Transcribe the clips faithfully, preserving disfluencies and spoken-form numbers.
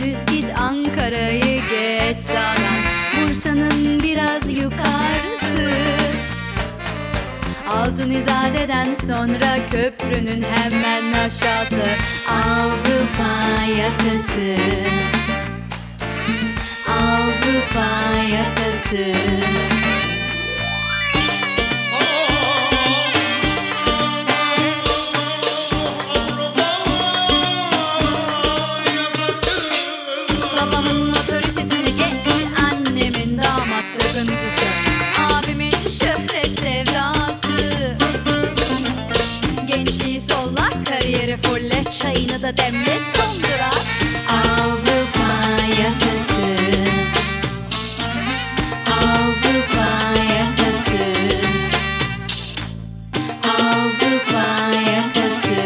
düz git, Ankara'yı geç sağdan. Bursa'nın biraz yukarısı, Altunizade'den sonra köprünün hemen aşağısı, Avrupa yakası, Avrupa yakası. Çayını da demle, son durak Avrupa yakası, Avrupa yakası, Avrupa yakası,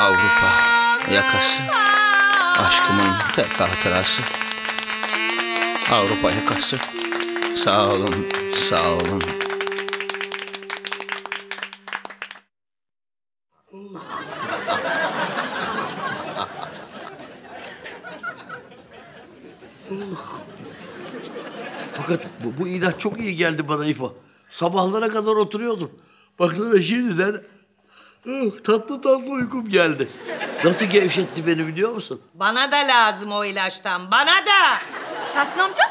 Avrupa yakası. Aşkımın tek hatırası Avrupa yakası. Sağ olun, sağ olun. Fakat bu, bu ilaç çok iyi geldi bana İfa. Sabahlara kadar oturuyordum. Baksana şimdiden tatlı tatlı uykum geldi. Nasıl gevşetti beni biliyor musun? Bana da lazım o ilaçtan, bana da. Tacettin amca,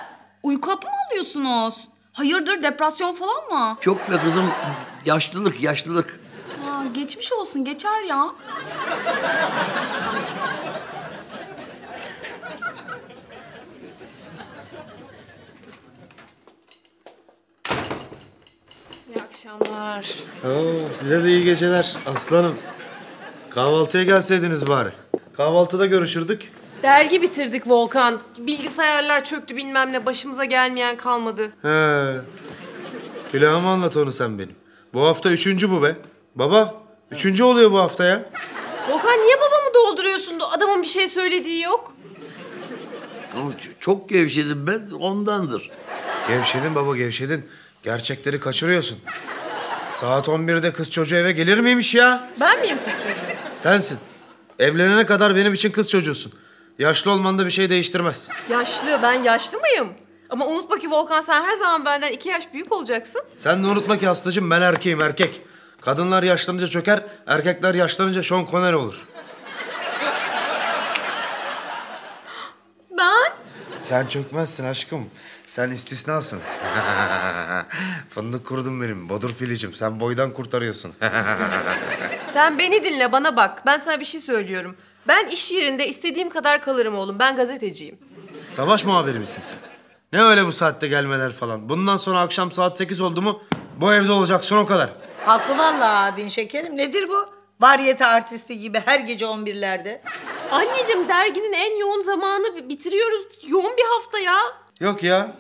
uyku hapı mı alıyorsunuz? Hayırdır, depresyon falan mı? Çok be kızım, yaşlılık yaşlılık. Aa, geçmiş olsun, geçer ya. Akşamlar. Oo, size de iyi geceler aslanım. Kahvaltıya gelseydiniz bari. Kahvaltıda görüşürdük. Dergi bitirdik Volkan. Bilgisayarlar çöktü bilmem ne. Başımıza gelmeyen kalmadı. He. Külahımı anlat onu sen benim. Bu hafta üçüncü bu be. Baba, üçüncü oluyor bu hafta ya. Volkan niye babamı dolduruyorsun? Adamın bir şey söylediği yok. Çok gevşedim ben, ondandır. Gevşedin baba, gevşedin. Gerçekleri kaçırıyorsun. Saat on birde kız çocuğu eve gelir miymiş ya? Ben miyim kız çocuğu? Sensin. Evlenene kadar benim için kız çocuğusun. Yaşlı olman da bir şey değiştirmez. Yaşlı, ben yaşlı mıyım? Ama unutma ki Volkan, sen her zaman benden iki yaş büyük olacaksın. Sen de unutma ki Aslıcığım, ben erkeğim, erkek. Kadınlar yaşlanınca çöker, erkekler yaşlanınca Sean Connery olur. Ben? Sen çökmezsin aşkım. Sen istisnasın. Fındık kurudum benim, bodur pilicim. Sen boydan kurtarıyorsun. Sen beni dinle, bana bak. Ben sana bir şey söylüyorum. Ben iş yerinde istediğim kadar kalırım oğlum. Ben gazeteciyim. Savaş muhabiri misin sen? Ne öyle bu saatte gelmeler falan. Bundan sonra akşam saat sekiz oldu mu bu evde olacaksın, o kadar. Haklı vallahi abin şekerim. Nedir bu? Variyete artisti gibi her gece on birlerde. Anneciğim, derginin en yoğun zamanı, bitiriyoruz. Yoğun bir hafta ya. Yok ya.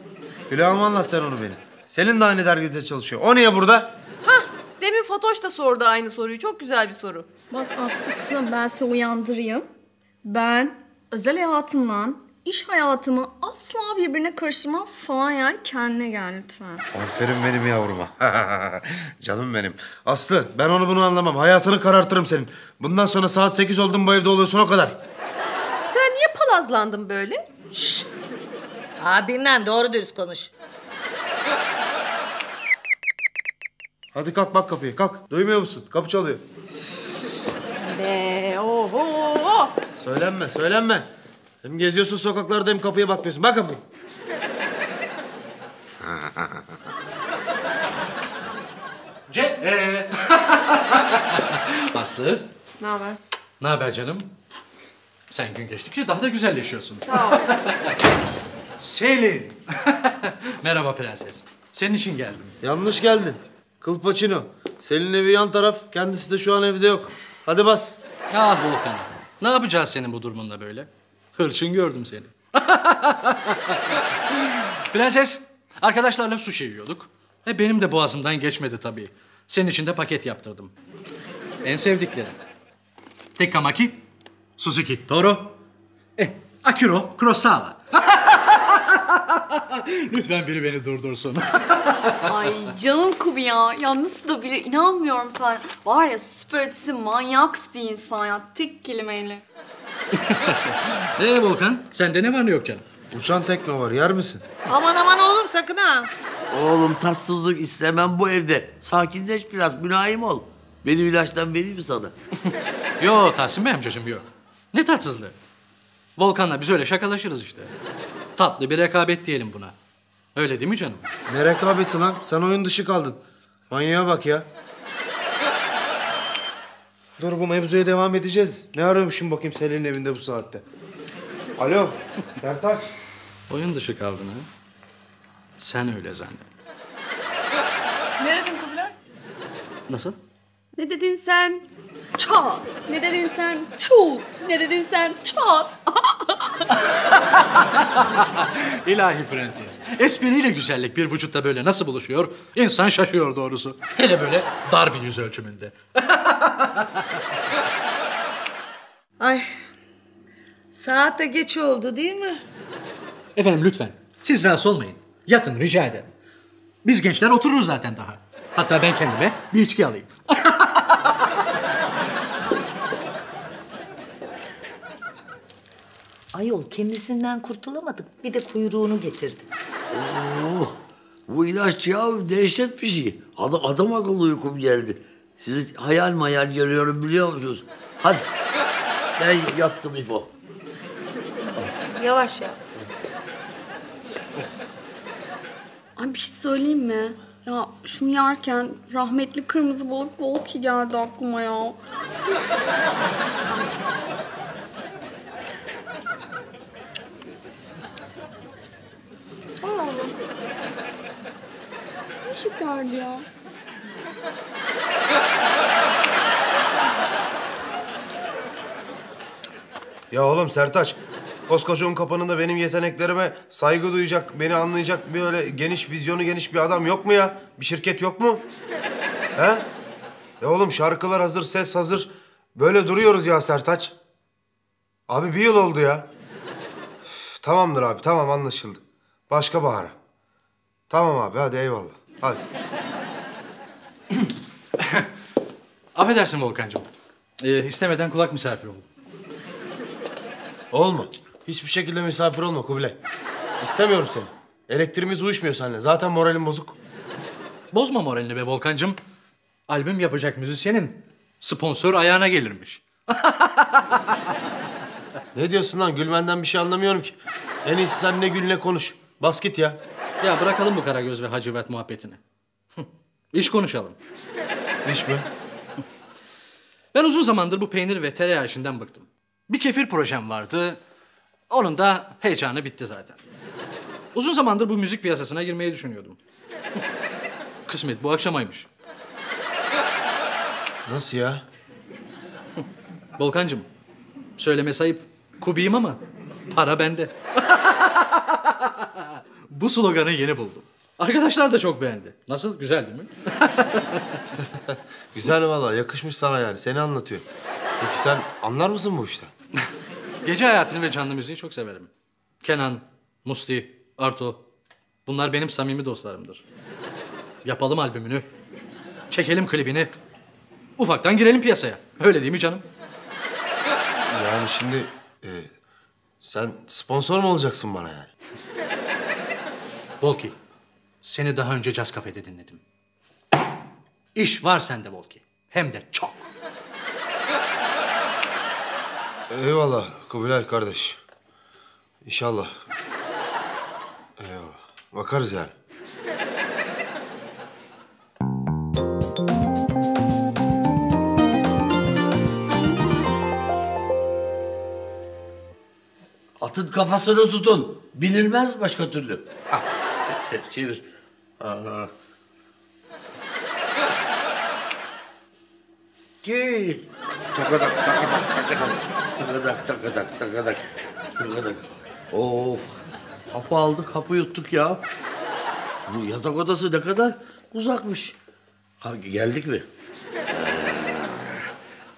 Hülya anlat sen onu benim. Selin de aynı dergide çalışıyor. O niye burada? Hah. Demin Fatoş da sordu aynı soruyu. Çok güzel bir soru. Bak Aslı kızım, ben size uyandırayım. Ben özel hayatımla iş hayatımı asla birbirine karıştırma falan, yani kendine gel lütfen. Aferin benim yavruma. Canım benim. Aslı, ben onu bunu anlamam. Hayatını karartırım senin. Bundan sonra saat sekiz oldum bu evde oluyorsun, o kadar. Sen niye palazlandın böyle? Şşş. Abinle doğru dürüst konuş. Hadi kalk, bak kapıya, kalk. Duymuyor musun? Kapı çalıyor. Be, oho. Söylenme, söylenme. Hem geziyorsun sokaklarda hem kapıya bakmıyorsun. Bak kapıyı. Ce ee. Aslı. Ne haber? Ne haber canım? Sen gün geçtikçe daha da güzelleşiyorsun. Sağ ol. Selin. Merhaba prenses. Senin için geldim. Yanlış geldin. Kılpaçino. Selin'in evi yan taraf. Kendisi de şu an evde yok. Hadi bas. Ah Volkan. Ne yapacağız senin bu durumunda böyle? Hırçın gördüm seni. Prenses, arkadaşlarla sushi yiyorduk. E benim de boğazımdan geçmedi tabii. Senin için de paket yaptırdım. En sevdiklerim. Tekkamaki, Suzuki Toro, e, Akiro Kurosawa. Lütfen biri beni durdursun. Ay canım kubi ya. Ya nasıl da bile inanmıyorum sana. Var ya süper ötesi, manyaks bir insan ya. Tek kelimeyle. Ee Volkan, sende ne var ne yok canım? Uçan tekne var, yer misin? Aman aman oğlum, sakın ha. Oğlum tatsızlık istemem bu evde. Sakinleş biraz, mülayim ol. Benim ilaçtan vereyim mi sana? Yo Tahsin Bey amcacığım, yok. Ne tatsızlığı? Volkan'la biz öyle şakalaşırız işte. Tatlı bir rekabet diyelim buna. Öyle değil mi canım? Ne rekabeti lan? Sen oyun dışı kaldın. Manyağa bak ya. Dur, bu mevzuya devam edeceğiz. Ne arıyormuşum bakayım senin evinde bu saatte? Alo, Sertaç. Oyun dışı kaldın ha? Sen öyle zannet. Ne dedin Kubilay? Nasıl? Ne dedin sen? Çat. Ne dedin sen? Çul. Ne dedin sen? Çat. İlahi prenses. Espriyle güzellik bir vücutta böyle nasıl buluşuyor? İnsan şaşıyor doğrusu. Hele böyle dar bir yüz ölçümünde. Ay. Saat de geç oldu değil mi? Efendim lütfen. Siz rahatsız olmayın. Yatın rica ederim. Biz gençler otururuz zaten daha. Hatta ben kendime bir içki alayım. Ayol kendisinden kurtulamadık. Bir de kuyruğunu getirdi. Oh, bu ilaç ya dehşet bir şey. Adam, adam akıllı uykum geldi. Sizi hayal mayal görüyorum biliyor musunuz? Hadi. Ben yattım İfo. Yavaş ya. Ay bir şey söyleyeyim mi? Ya şunu yerken rahmetli kırmızı balık volki geldi aklıma ya. Allah'ım. Ne şıkardı ya. Ya oğlum Sertaç. Koskoca un kapanında benim yeteneklerime saygı duyacak, beni anlayacak böyle geniş, vizyonu geniş bir adam yok mu ya? Bir şirket yok mu? He? Ya oğlum şarkılar hazır, ses hazır. Böyle duruyoruz ya Sertaç. Abi bir yıl oldu ya. Üf, tamamdır abi, tamam anlaşıldı. Başka bahara. Tamam abi, hadi eyvallah. Hadi. Affedersin Volkan'cığım. Ee, istemeden kulak misafir oldum. Olma. Hiçbir şekilde misafir olma Kubilay. İstemiyorum seni. Elektriğimiz uyuşmuyor seninle. Zaten moralim bozuk. Bozma moralini be Volkan'cığım. Albüm yapacak müzisyenin sponsor ayağına gelirmiş. Ne diyorsun lan? Gülmenden bir şey anlamıyorum ki. En iyisi sen ne gül ne konuş. Bas git ya. Ya bırakalım bu Karagöz ve Hacıvet muhabbetini. İş konuşalım. İş mi? Ben uzun zamandır bu peynir ve tereyağı işinden bıktım. Bir kefir projem vardı. Onun da heyecanı bitti zaten. Uzun zamandır bu müzik piyasasına girmeyi düşünüyordum. Kısmet bu akşamaymış. Nasıl ya? Volkan'cığım, söylemesi ayıp. Kubiyim ama para bende. Bu sloganı yeni buldum. Arkadaşlar da çok beğendi. Nasıl? Güzel değil mi? Güzel vallahi, yakışmış sana yani. Seni anlatıyor. Peki sen anlar mısın bu işten? Gece hayatını ve canlı müziği çok severim. Kenan, Musti, Arto. Bunlar benim samimi dostlarımdır. Yapalım albümünü. Çekelim klibini. Ufaktan girelim piyasaya. Öyle değil mi canım? Yani şimdi e, sen sponsor mu olacaksın bana yani? Volki, seni daha önce Caz Cafe'de dinledim. İş var sende Volki. Hem de çok. Eyvallah Kubilay kardeş. İnşallah. Eyvallah. Bakarız yani. Atın kafasını tutun. Binilmez başka türlü. Ah. Çevir. Aha. Gel. Takadak, takadak, takadak. Takadak, takadak, takadak. Takadak. Of. Kapı aldık, kapı yuttuk ya. Bu yatak odası ne kadar uzakmış. Ha, geldik mi?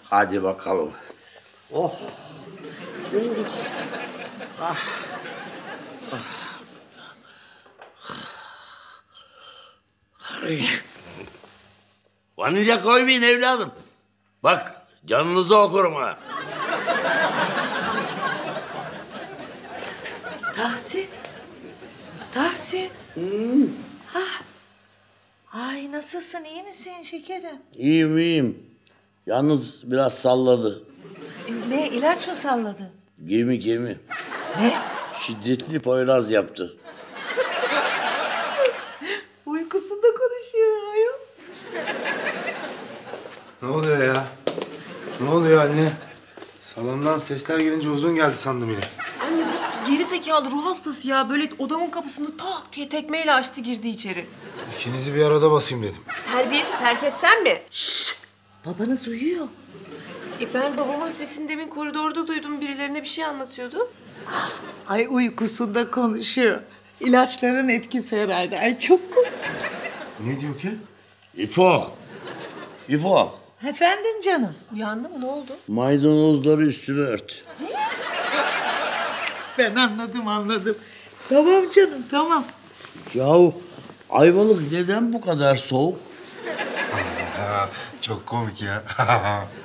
Hadi bakalım. Oh. Ah. Ah. Vanilya koymayın evladım. Bak, canınızı okurum ha. Tahsin. Tahsin. Hmm. Ha. Ay nasılsın, iyi misin şekerim? İyiyim, iyiyim. Yalnız biraz salladı. E, ne, ilaç mı salladı? Gemi, gemi. Ne? Şiddetli poyraz yaptı. Uykusunda konuşuyor ayol. Ne oluyor ya? Ne oluyor anne? Salondan sesler gelince uzun geldi sandım yine. Anne bu gerizekalı ruh hastası ya. Böyle odamın kapısını tak diye tekmeyle açtı, girdi içeri. İkinizi bir arada basayım dedim. Terbiyesiz herkes sen mi? Şşş! Babanız uyuyor. E ben babamın sesini demin koridorda duydum. Birilerine bir şey anlatıyordu. Ay uykusunda konuşuyor. İlaçların etkisi herhalde. Ay çok komik. Ne diyor ki? İfo. İfo. Efendim canım. Uyandı mı? Ne oldu? Maydanozları üstüne ört. Ne? Ben anladım, anladım. Tamam canım, tamam. Yahu Ayvalık neden bu kadar soğuk? Çok komik ya.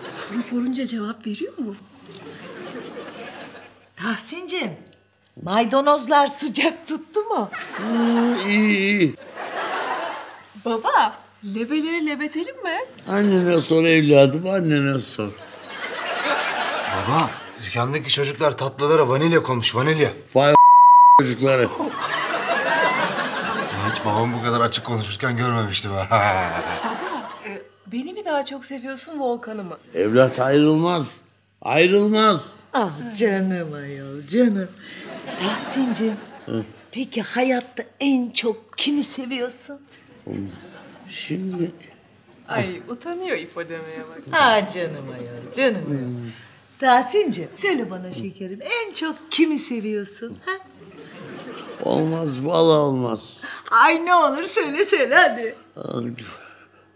Soru sorunca cevap veriyor mu? Tahsinciğim, maydanozlar sıcak tuttu mu? Hmm, iyi, iyi. Baba, lebeleri lebetelim mi? Annene sor evladım, annene sor. Baba, dükkandaki çocuklar tatlılara vanilya koymuş, vanilya. Vay çocukları. Hiç babam bu kadar açık konuşurken görmemiştim. Beni mi daha çok seviyorsun, Volkan'ı mı? Evlat ayrılmaz, ayrılmaz. Ah canım ayol, canım. Tahsinciğim, peki hayatta en çok kimi seviyorsun? Şimdi... Ay utanıyor ifo demeye bak. Ah canım ayol, canım ayol. Tahsinciğim, söyle bana şekerim, en çok kimi seviyorsun? Ha? Olmaz, vallahi olmaz. Ay ne olur, söyle söyle hadi.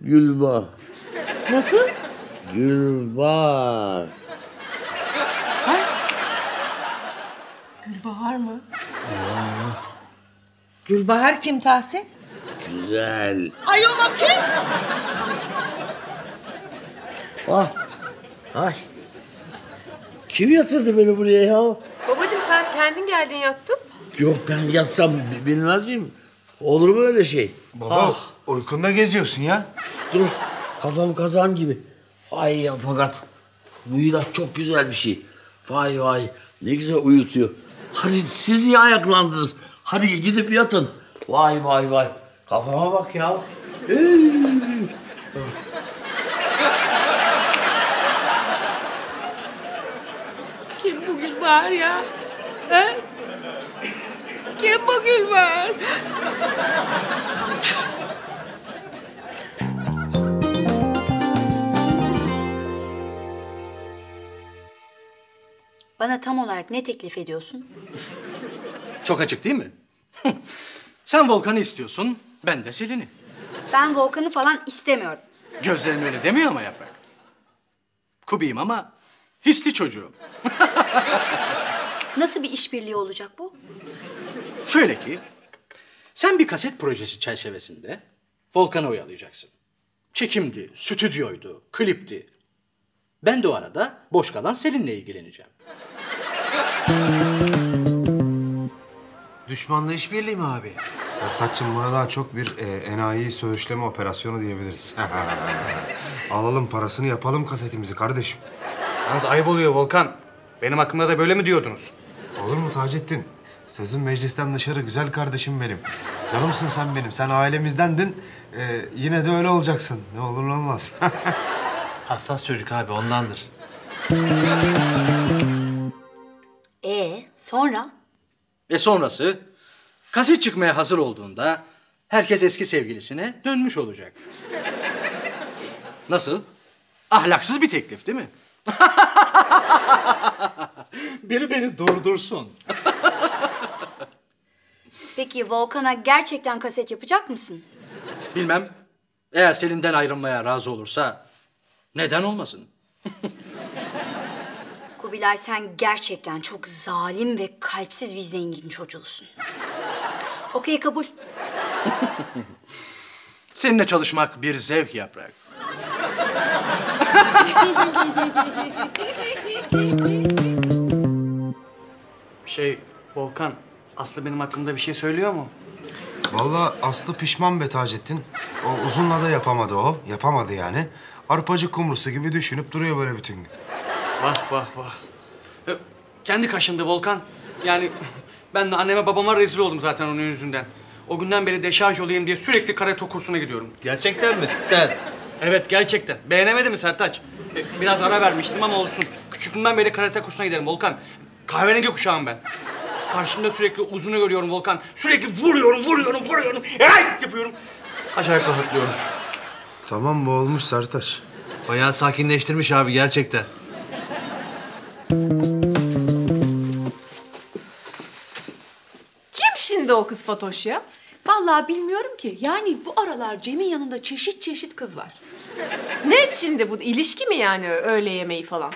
Gülbakır. Nasıl? Gülbakır. Ha? Gülbahar mı? Aa. Gülbahar kim Tahsin? Güzel. Ayol bakayım. Ah. Ay. Kim yatırdı beni buraya ya? Babacığım sen kendin geldin yattın. Yok ben yatsam bilmez miyim? Olur mu öyle şey? Baba ah. Uykunda geziyorsun ya. Dur, kafam kazan gibi. Ay ya fakat bu ilaç çok güzel bir şey. Vay vay, ne güzel uyutuyor. Hadi siz niye ayaklandınız? Hadi gidip yatın. Vay vay vay, kafama bak ya. Kim bu Gülbahar ya? He? Kim bu Gülbahar? Bana tam olarak ne teklif ediyorsun? Çok açık değil mi? Sen Volkan'ı istiyorsun, ben de Selin'i. Ben Volkan'ı falan istemiyorum. Gözlerin öyle demiyor ama Yaprak. Kubiyim ama hisli çocuğum. Nasıl bir işbirliği olacak bu? Şöyle ki, sen bir kaset projesi çerçevesinde Volkan'ı oyalayacaksın. Çekimdi, stüdyoydu, klipti. Ben de o arada boş kalan Selin'le ilgileneceğim. Düşmanla işbirliği mi abi? Sertaç'cığım buna daha çok bir e, enayi söğüşleme operasyonu diyebiliriz. Alalım parasını, yapalım kasetimizi kardeşim. Yalnız ayıp oluyor Volkan. Benim hakkımda da böyle mi diyordunuz? Olur mu Tacettin? Sözün meclisten dışarı güzel kardeşim benim. Canımsın sen benim. Sen ailemizdendin. E, yine de öyle olacaksın. Ne olur ne olmaz. Hassas çocuk abi, ondandır. Ee, sonra? E sonrası, kaset çıkmaya hazır olduğunda herkes eski sevgilisine dönmüş olacak. Nasıl? Ahlaksız bir teklif değil mi? Biri beni durdursun. Peki Volkan'a gerçekten kaset yapacak mısın? Bilmem. Eğer Selin'den ayrılmaya razı olursa... Neden olmasın? Kubilay sen gerçekten çok zalim ve kalpsiz bir zengin çocuğusun. Okey kabul. Seninle çalışmak bir zevk Yaprak. Şey Volkan Aslı benim hakkımda bir şey söylüyor mu? Vallahi Aslı pişman be Tacettin. O uzunla da yapamadı o. Yapamadı yani. Arpacık kumrusu gibi düşünüp duruyor böyle bütün gün. Vah vah vah. Ee, kendi kaşındı Volkan. Yani ben de anneme babama rezil oldum zaten onun yüzünden. O günden beri deşarj olayım diye sürekli karato kursuna gidiyorum. Gerçekten mi? Sen? Evet, gerçekten. Beğenemedi mi Sertaç? Ee, biraz ara vermiştim ama olsun. Küçüklüğümden beri karate kursuna giderim Volkan. Kahverengi kuşağım ben. Karşımda sürekli uzunu görüyorum Volkan. Sürekli vuruyorum, vuruyorum, vuruyorum. Eyyy yapıyorum. Acayip rahatlıyorum. Tamam, bu olmuş Sertaç. Bayağı sakinleştirmiş abi, gerçekten. Kim şimdi o kız Fatoş ya? Vallahi bilmiyorum ki. Yani bu aralar Cem'in yanında çeşit çeşit kız var. Ne şimdi bu? İlişki mi yani öğle yemeği falan?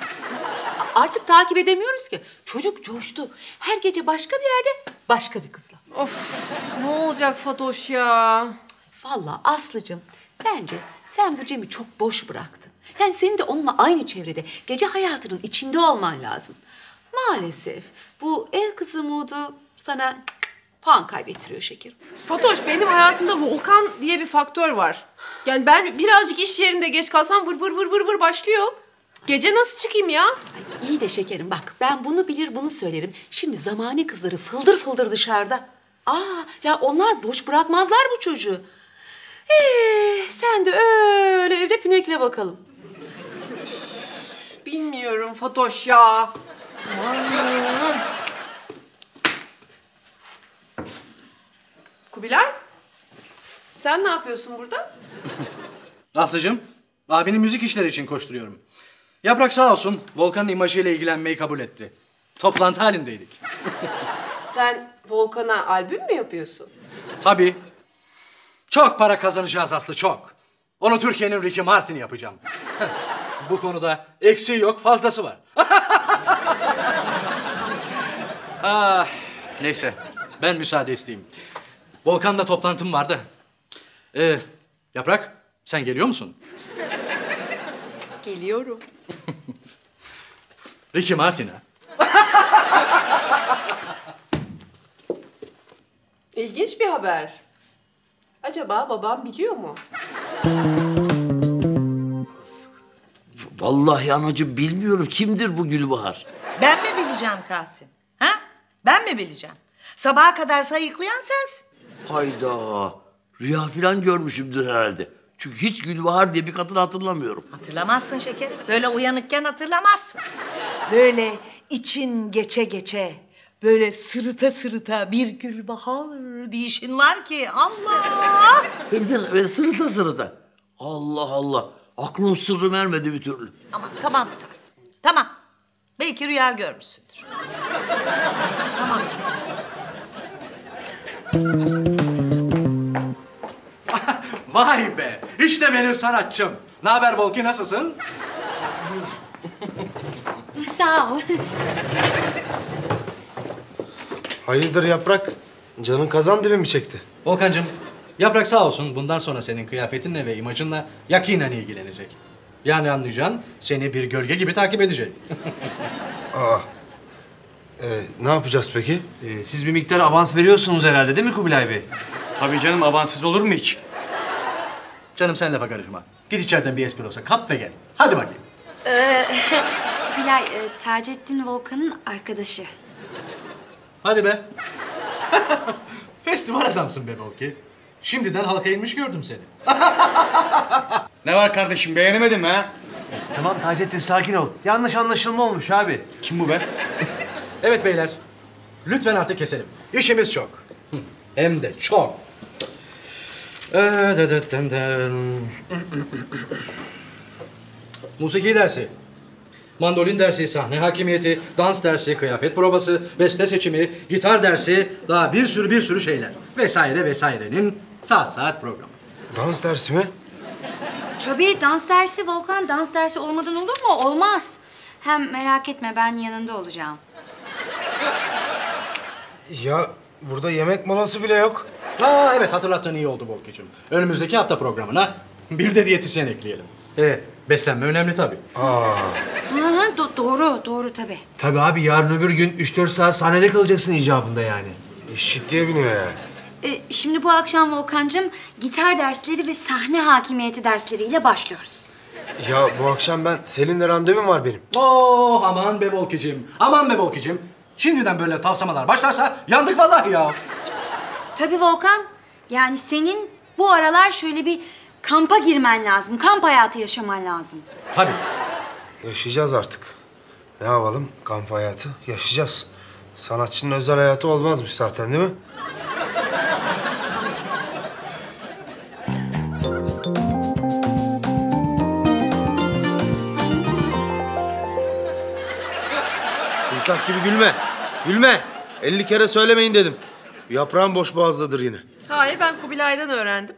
Artık takip edemiyoruz ki. Çocuk coştu. Her gece başka bir yerde, başka bir kızla. Of, ne olacak Fatoş ya? Vallahi Aslıcığım, bence sen bu Cem'i çok boş bıraktın. Yani senin de onunla aynı çevrede, gece hayatının içinde olman lazım. Maalesef bu ev kızı umudu sana puan kaybettiriyor şekerim. Fatoş, benim hayatımda Volkan diye bir faktör var. Yani ben birazcık iş yerinde geç kalsam vır vır vır vır vır başlıyor. Gece nasıl çıkayım ya? Ay, iyi de şekerim bak, ben bunu bilir bunu söylerim. Şimdi zamane kızları fıldır fıldır dışarıda. Aa ya, onlar boş bırakmazlar bu çocuğu. Ee, sen de öyle evde pinekle bakalım. Bilmiyorum Fatoş ya. Aman. Kubilay, sen ne yapıyorsun burada? Aslıcığım, abinin müzik işleri için koşturuyorum. Yaprak sağ olsun, Volkan'ın imajıyla ilgilenmeyi kabul etti. Toplantı halindeydik. Sen Volkan'a albüm mü yapıyorsun? Tabii. Çok para kazanacağız Aslı, çok. Onu Türkiye'nin Ricky Martin'i yapacağım. Bu konuda eksiği yok, fazlası var. Ah, neyse, ben müsaade isteyeyim. Volkan'la toplantım vardı. Ee, Yaprak, sen geliyor musun? Geliyorum. Ricky Martin'e. İlginç bir haber. Acaba babam biliyor mu? Vallahi anacığım bilmiyorum. Kimdir bu Gülbahar? Ben mi bileceğim Tahsin? Ha? Ben mi bileceğim? Sabaha kadar sayıklayan sensin. Hayda. Rüya falan görmüşümdür herhalde. Çünkü hiç Gülbahar diye bir kadın hatırlamıyorum. Hatırlamazsın şekerim. Böyle uyanıkken hatırlamazsın. Böyle için geçe geçe, böyle sırıta sırıta bir Gülbahar diyişin var ki Allah! Böyle sırıta sırıta. Allah Allah. Aklım sırrım ermedi bir türlü. Aman tamam Tahsin. Tamam. Belki rüya görmüşsündür. Tamam. Vay be! İşte benim sanatçım. Ne haber Volki, nasılsın? Sağ ol. Hayırdır Yaprak? Canın kazan dibi mi çekti? Volkancığım, Yaprak sağ olsun bundan sonra senin kıyafetinle ve imajınla yakinen ilgilenecek. Yani anlayacağın, seni bir gölge gibi takip edecek. Aa. Ee, ne yapacağız peki? Ee, siz bir miktar avans veriyorsunuz herhalde değil mi Kubilay Bey? Tabii canım, avanssız olur mu hiç? Canım sen lafa karışma. Git içeriden bir espresso kap ve gel. Hadi bakayım. Ee, Bilal, e, Tacettin Volkan'ın arkadaşı. Hadi be. Festival adamsın be Volki. Şimdiden halka inmiş gördüm seni. Ne var kardeşim, beğenemedin mi ha? Tamam Tacettin, sakin ol. Yanlış anlaşılma olmuş abi. Kim bu be? Evet beyler, lütfen artık keselim. İşimiz çok. Hem de çok. Musiki dersi, mandolin dersi, sahne hakimiyeti, dans dersi, kıyafet provası, beste seçimi, gitar dersi, daha bir sürü bir sürü şeyler. Vesaire vesairenin saat saat programı. Dans dersi mi? Tabii dans dersi Volkan, dans dersi olmadan olur mu? Olmaz. Hem merak etme, ben yanında olacağım. Ya burada yemek molası bile yok. Aa evet, hatırlattığın iyi oldu Volkeciğim. Önümüzdeki hafta programına bir de diyetisyen ekleyelim. Ee, beslenme önemli tabii. Aa. Aha, do doğru, doğru tabii. Tabii abi, yarın öbür gün üç dört saat sahnede kalacaksın icabında yani. İş ciddiye biniyor yani. E, şimdi bu akşam Volkan'cığım gitar dersleri ve sahne hakimiyeti dersleriyle başlıyoruz. Ya bu akşam ben Selin'le randevum var benim. Oh aman be Volkicim, aman be Volkicim. Şimdiden böyle tavsamalar başlarsa yandık vallahi ya. Tabii Volkan, yani senin bu aralar şöyle bir kampa girmen lazım, kamp hayatı yaşaman lazım. Tabii. Yaşayacağız artık. Ne yapalım, kamp hayatı yaşayacağız. Sanatçının özel hayatı olmazmış zaten değil mi? Timsah gibi gülme, gülme. elli kere söylemeyin dedim. Yaprağın boş boğazdadır yine. Hayır, ben Kubilay'dan öğrendim.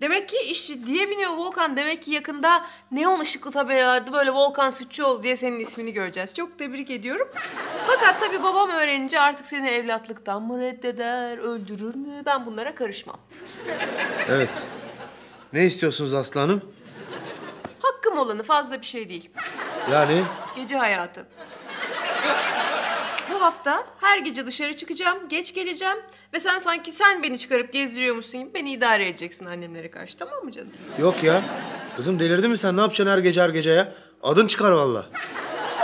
Demek ki iş ciddiye biniyor Volkan. Demek ki yakında neon ışıklı tabelalarda böyle Volkan Sütçüoğlu diye senin ismini göreceğiz. Çok tebrik ediyorum. Fakat tabii babam öğrenince artık seni evlatlıktan mı reddeder, öldürür mü? Ben bunlara karışmam. Evet. Ne istiyorsunuz aslanım? Hakkım olanı, fazla bir şey değil. Yani? Gece hayatı. Bu hafta her gece dışarı çıkacağım, geç geleceğim ve sen sanki sen beni çıkarıp gezdiriyormuşsun, beni idare edeceksin annemlere karşı, tamam mı canım? Yok ya, kızım delirdin mi sen? Ne yapacaksın her gece her gece ya? Adın çıkar vallahi.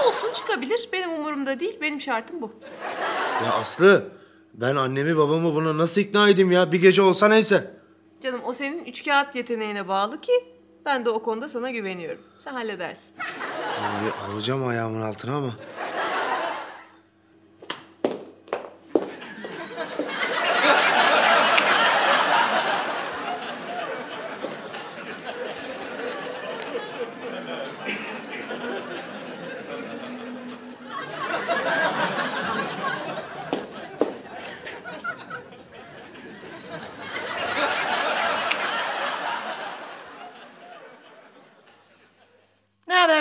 Olsun, çıkabilir, benim umurumda değil, benim şartım bu. Ya Aslı, ben annemi babamı buna nasıl ikna edeyim ya? Bir gece olsa neyse. Canım, o senin üç kağıt yeteneğine bağlı ki ben de o konuda sana güveniyorum. Sen halledersin. Vallahi alacağım ayağımın altına ama.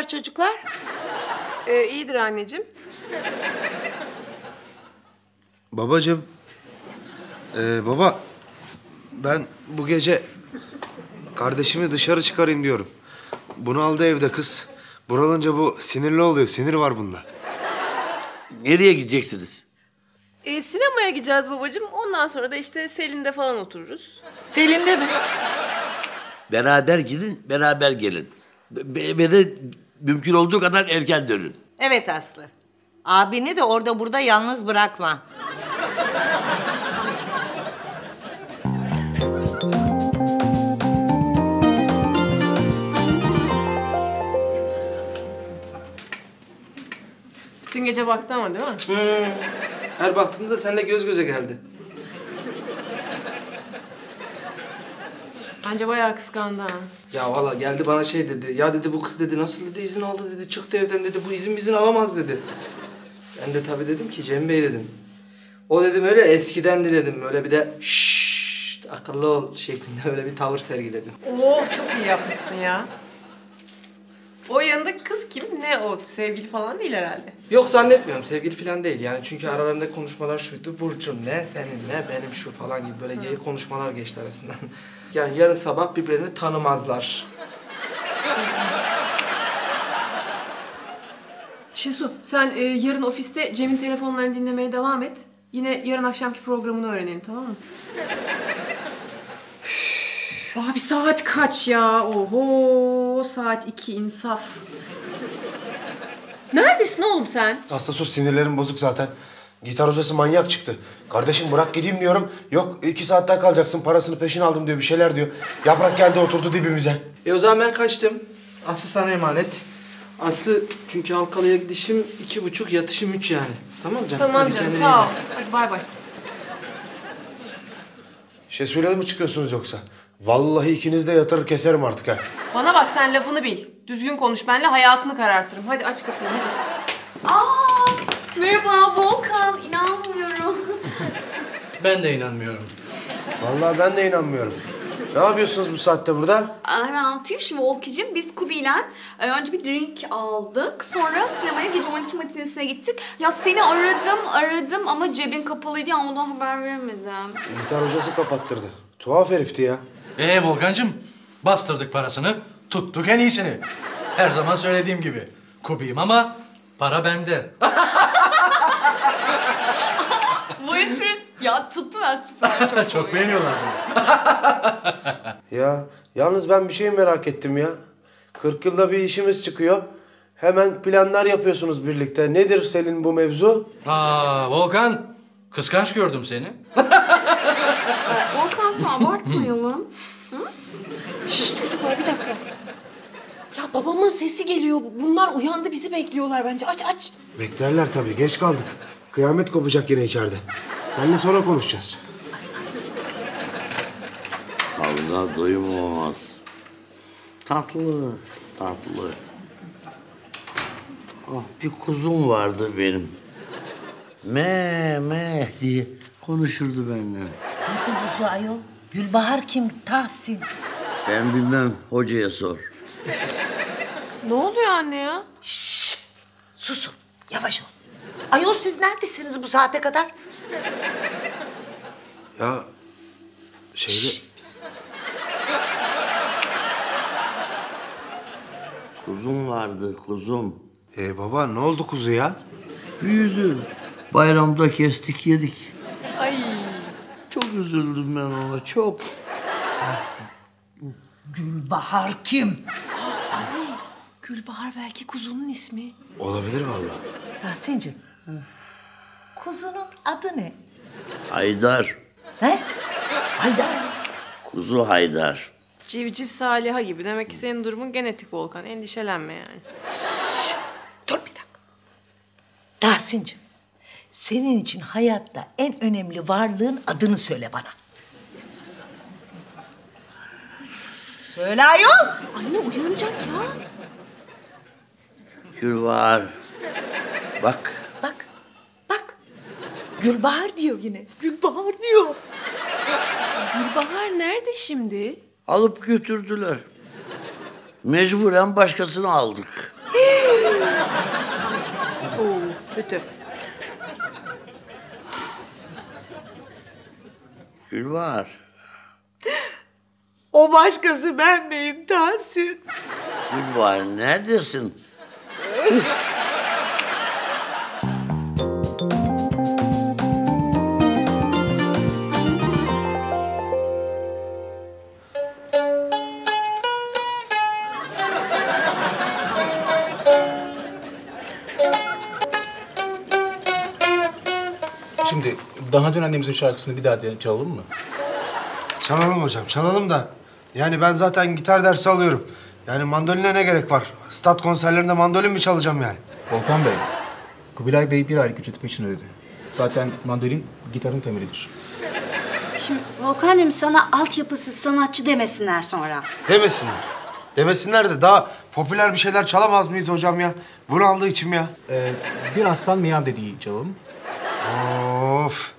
Çocuklar? Ee, iyidir anneciğim. Babacığım. Ee, baba, ben bu gece kardeşimi dışarı çıkarayım diyorum. Bunu aldı evde kız. Bunalınca bu sinirli oluyor. Sinir var bunda. Nereye gideceksiniz? Ee, sinemaya gideceğiz babacığım. Ondan sonra da işte Selin'de falan otururuz. Selin'de mi? Beraber gidin, beraber gelin. Be be de... Mümkün olduğu kadar erken dönün. Evet Aslı. Abini de orada burada yalnız bırakma. Bütün gece baktı ama değil mi? Hmm. Her baktığında seninle göz göze geldi. Bence bayağı kıskandı ha. Ya valla geldi bana şey dedi, ya dedi bu kız dedi nasıl dedi izin aldı dedi, çıktı evden dedi, bu izin izin alamaz dedi. Ben de tabii dedim ki Cem Bey dedim. O dedim öyle eskidendi dedim, böyle bir de şşşt akıllı ol şeklinde öyle bir tavır sergiledim. Oh çok iyi yapmışsın ya. O yanındaki kız kim, ne o, sevgili falan değil herhalde. Yok zannetmiyorum, sevgili falan değil yani çünkü aralarında konuşmalar şuydu, Burcu'm ne, senin ne, benim şu falan gibi böyle gay konuşmalar geçti arasından. Yani yarın sabah birbirlerini tanımazlar. Şesu, sen e, yarın ofiste Cem'in telefonlarını dinlemeye devam et. Yine yarın akşamki programını öğrenelim, tamam mı? Abi saat kaç ya? Oho, saat iki, insaf. Neredesin oğlum sen? Aslı sus, sinirlerim bozuk zaten. Gitar hocası manyak çıktı. Kardeşim bırak gideyim diyorum. Yok iki saat daha kalacaksın, parasını peşin aldım diyor, bir şeyler diyor. Yaprak geldi oturdu dibimize. E o zaman ben kaçtım. Aslı sana emanet. Aslı çünkü Halkalı'ya gidişim iki buçuk, yatışım üç yani. Tamam mı canım? Tamam canım, sağ ol. Hadi bay bay. Şesu'yla mı çıkıyorsunuz yoksa? Vallahi ikiniz de yatırır keserim artık ha. Bana bak sen lafını bil. Düzgün konuş benimle, hayatını karartırım. Hadi aç kapıyı hadi. Aa, merhaba Volkan. İnanmıyorum. Ben de inanmıyorum. Vallahi ben de inanmıyorum. Ne yapıyorsunuz bu saatte burada? Hemen anlatayım şimdi Volkicim. Biz Kubi'yle önce bir drink aldık. Sonra sinemaya gece on iki matinesine gittik. Ya seni aradım aradım ama cebin kapalıydı ya ondan haber veremedim. Gitar hocası kapattırdı. Tuhaf herifti ya. Ee Volkan'cığım, bastırdık parasını, tuttuk en iyisini. Her zaman söylediğim gibi, Kubi'yim ama para bende. Bu espri Ya tuttu ben süper. Çok, çok beğeniyorlar. Ya yalnız ben bir şey merak ettim ya. kırk yılda bir işimiz çıkıyor. Hemen planlar yapıyorsunuz birlikte. Nedir Selin bu mevzu? Aa Volkan, kıskanç gördüm seni. Volkan sen abartmayalım. Şşş çocuklar bir dakika. Ya babamın sesi geliyor. Bunlar uyandı bizi bekliyorlar bence. Aç aç. Beklerler tabii. Geç kaldık. Kıyamet kopacak yine içeride. Seninle sonra konuşacağız. Kavga doyum olmaz. Tatlı, tatlı. Ah, bir kuzum vardı benim. Me me diye konuşurdu benimle. Ne kuzusu ayol? Gülbahar kim? Tahsin. Ben bilmem. Hocaya sor. Ne oluyor anne ya? Şşş! Susun. Yavaş ol. Ayol siz neredesiniz bu saate kadar? Ya... Şeyde... Şşş. Kuzum vardı, kuzum. Ee baba, ne oldu kuzu ya? Büyüdü. Bayramda kestik, yedik. Ay, çok üzüldüm ben ona, çok. Tahsin. Gülbahar kim? Aa, anne, Gülbahar belki kuzunun ismi. Olabilir vallahi. Tahsinciğim, kuzunun adı ne? Haydar. He? Haydar. Kuzu Haydar. Civciv Saliha gibi. Demek ki senin durumun genetik Volkan. Endişelenme yani. Şişt, dur bir dakika. Tahsinciğim, senin için hayatta en önemli varlığın adını söyle bana. Söyle ayol. Anne uyanacak ya. Gülbahar. Bak. Bak. Bak. Gülbahar diyor yine. Gülbahar diyor. Gülbahar nerede şimdi? Alıp götürdüler. Mecburen başkasını aldık. Oo, kötü. Gülbahar. O başkası ben miyim Tahsin? Gülbahar neredesin? Şimdi daha dün annemizin şarkısını bir daha çalalım mı? Çalalım hocam, çalalım da. Yani ben zaten gitar dersi alıyorum. Yani mandoline ne gerek var? Stat konserlerinde mandolin mi çalacağım yani? Volkan Bey, Kubilay Bey bir aylık ücreti peşin ödedi. Zaten mandolin gitarın temelidir. Şimdi Volkan'cığım sana altyapısız sanatçı demesinler sonra. Demesinler. Demesinler de daha popüler bir şeyler çalamaz mıyız hocam ya? Bunu aldığı içim ya. Ee, bir aslan miyav dediği çalalım. Of!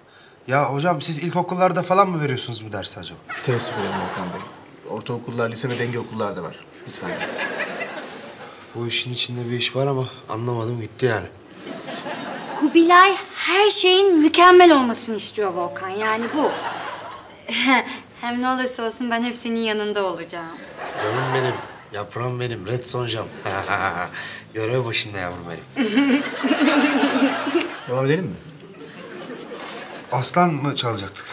Ya hocam siz ilkokullarda falan mı veriyorsunuz bu dersi acaba? Teessüf ederim Volkan Bey. Ortaokullar, lise ve denge okullar da var. Lütfen. Bu işin içinde bir iş var ama anlamadım gitti yani. Kubilay her şeyin mükemmel olmasını istiyor Volkan. Yani bu. Hem ne olursa olsun ben hep senin yanında olacağım. Canım benim, yaprağım benim, red soncam. Görev başında yavrum benim. Devam edelim mi? Aslan mı çalacaktık?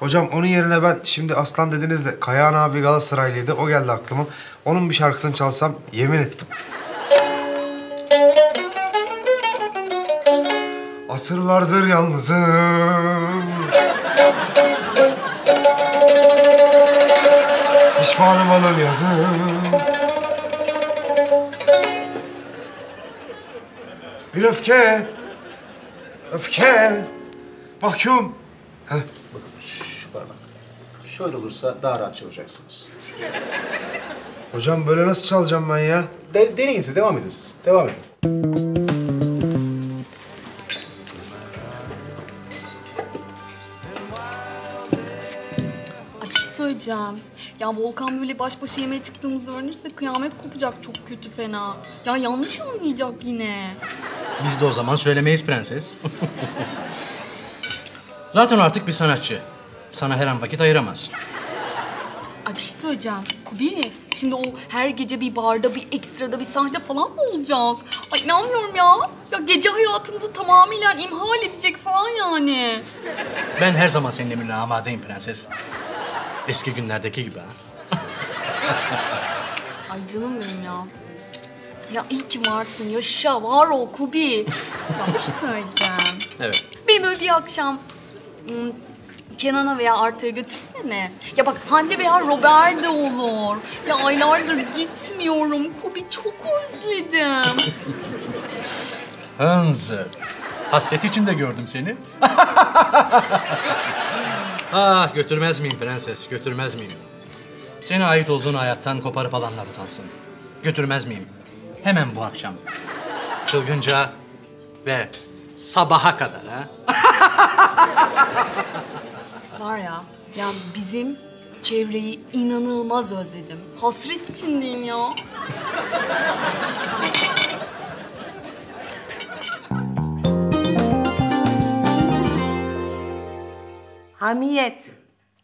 Hocam onun yerine ben şimdi aslan dediniz de Kayahan abi Galatasaraylıydı. O geldi aklıma. Onun bir şarkısını çalsam yemin ettim. Asırlardır yalnızım. Pişmanım alın yazım. Bir öfke. Öfke. Mahkum. Heh. Bakın şu parmak. Şöyle olursa daha rahat çalacaksınız. Hocam böyle nasıl çalacağım ben ya? De deneyin siz, devam edin siz. Devam edin. Ay bir şey söyleyeceğim. Ya Volkan böyle baş başa yemeğe çıktığımızı öğrenirse kıyamet kopacak çok kötü fena. Ya yanlış anlayacak yine. Biz de o zaman söylemeyiz prenses. Zaten artık bir sanatçı. Sana her an vakit ayıramaz. Ay bir şey söyleyeceğim. Kubi, Şimdi o her gece bir barda, bir ekstrada, bir sahne falan mı olacak? Ay inanmıyorum ya. Ya gece hayatınızı tamamıyla imhal edecek falan yani. Ben her zaman senin emrine amadeyim prenses. Eski günlerdeki gibi ha. Ay canım benim ya. Ya iyi ki varsın. Yaşa, var ol Kubi. Yanlış söyleyeceğim. Evet. Benim böyle bir akşam... Kenan'a veya Arto'ya götürsene. Ya bak Hande veya Robert de olur. Ya aylardır gitmiyorum. Kubi çok özledim. Hınzır. Hasret içinde gördüm seni. Ah götürmez miyim prenses, götürmez miyim? Seni ait olduğun hayattan koparıp alanlar utansın. Götürmez miyim? Hemen bu akşam. Çılgınca ve sabaha kadar ha. Var ya, ya bizim çevreyi inanılmaz özledim. Hasret içindeyim ya. Hamiyet,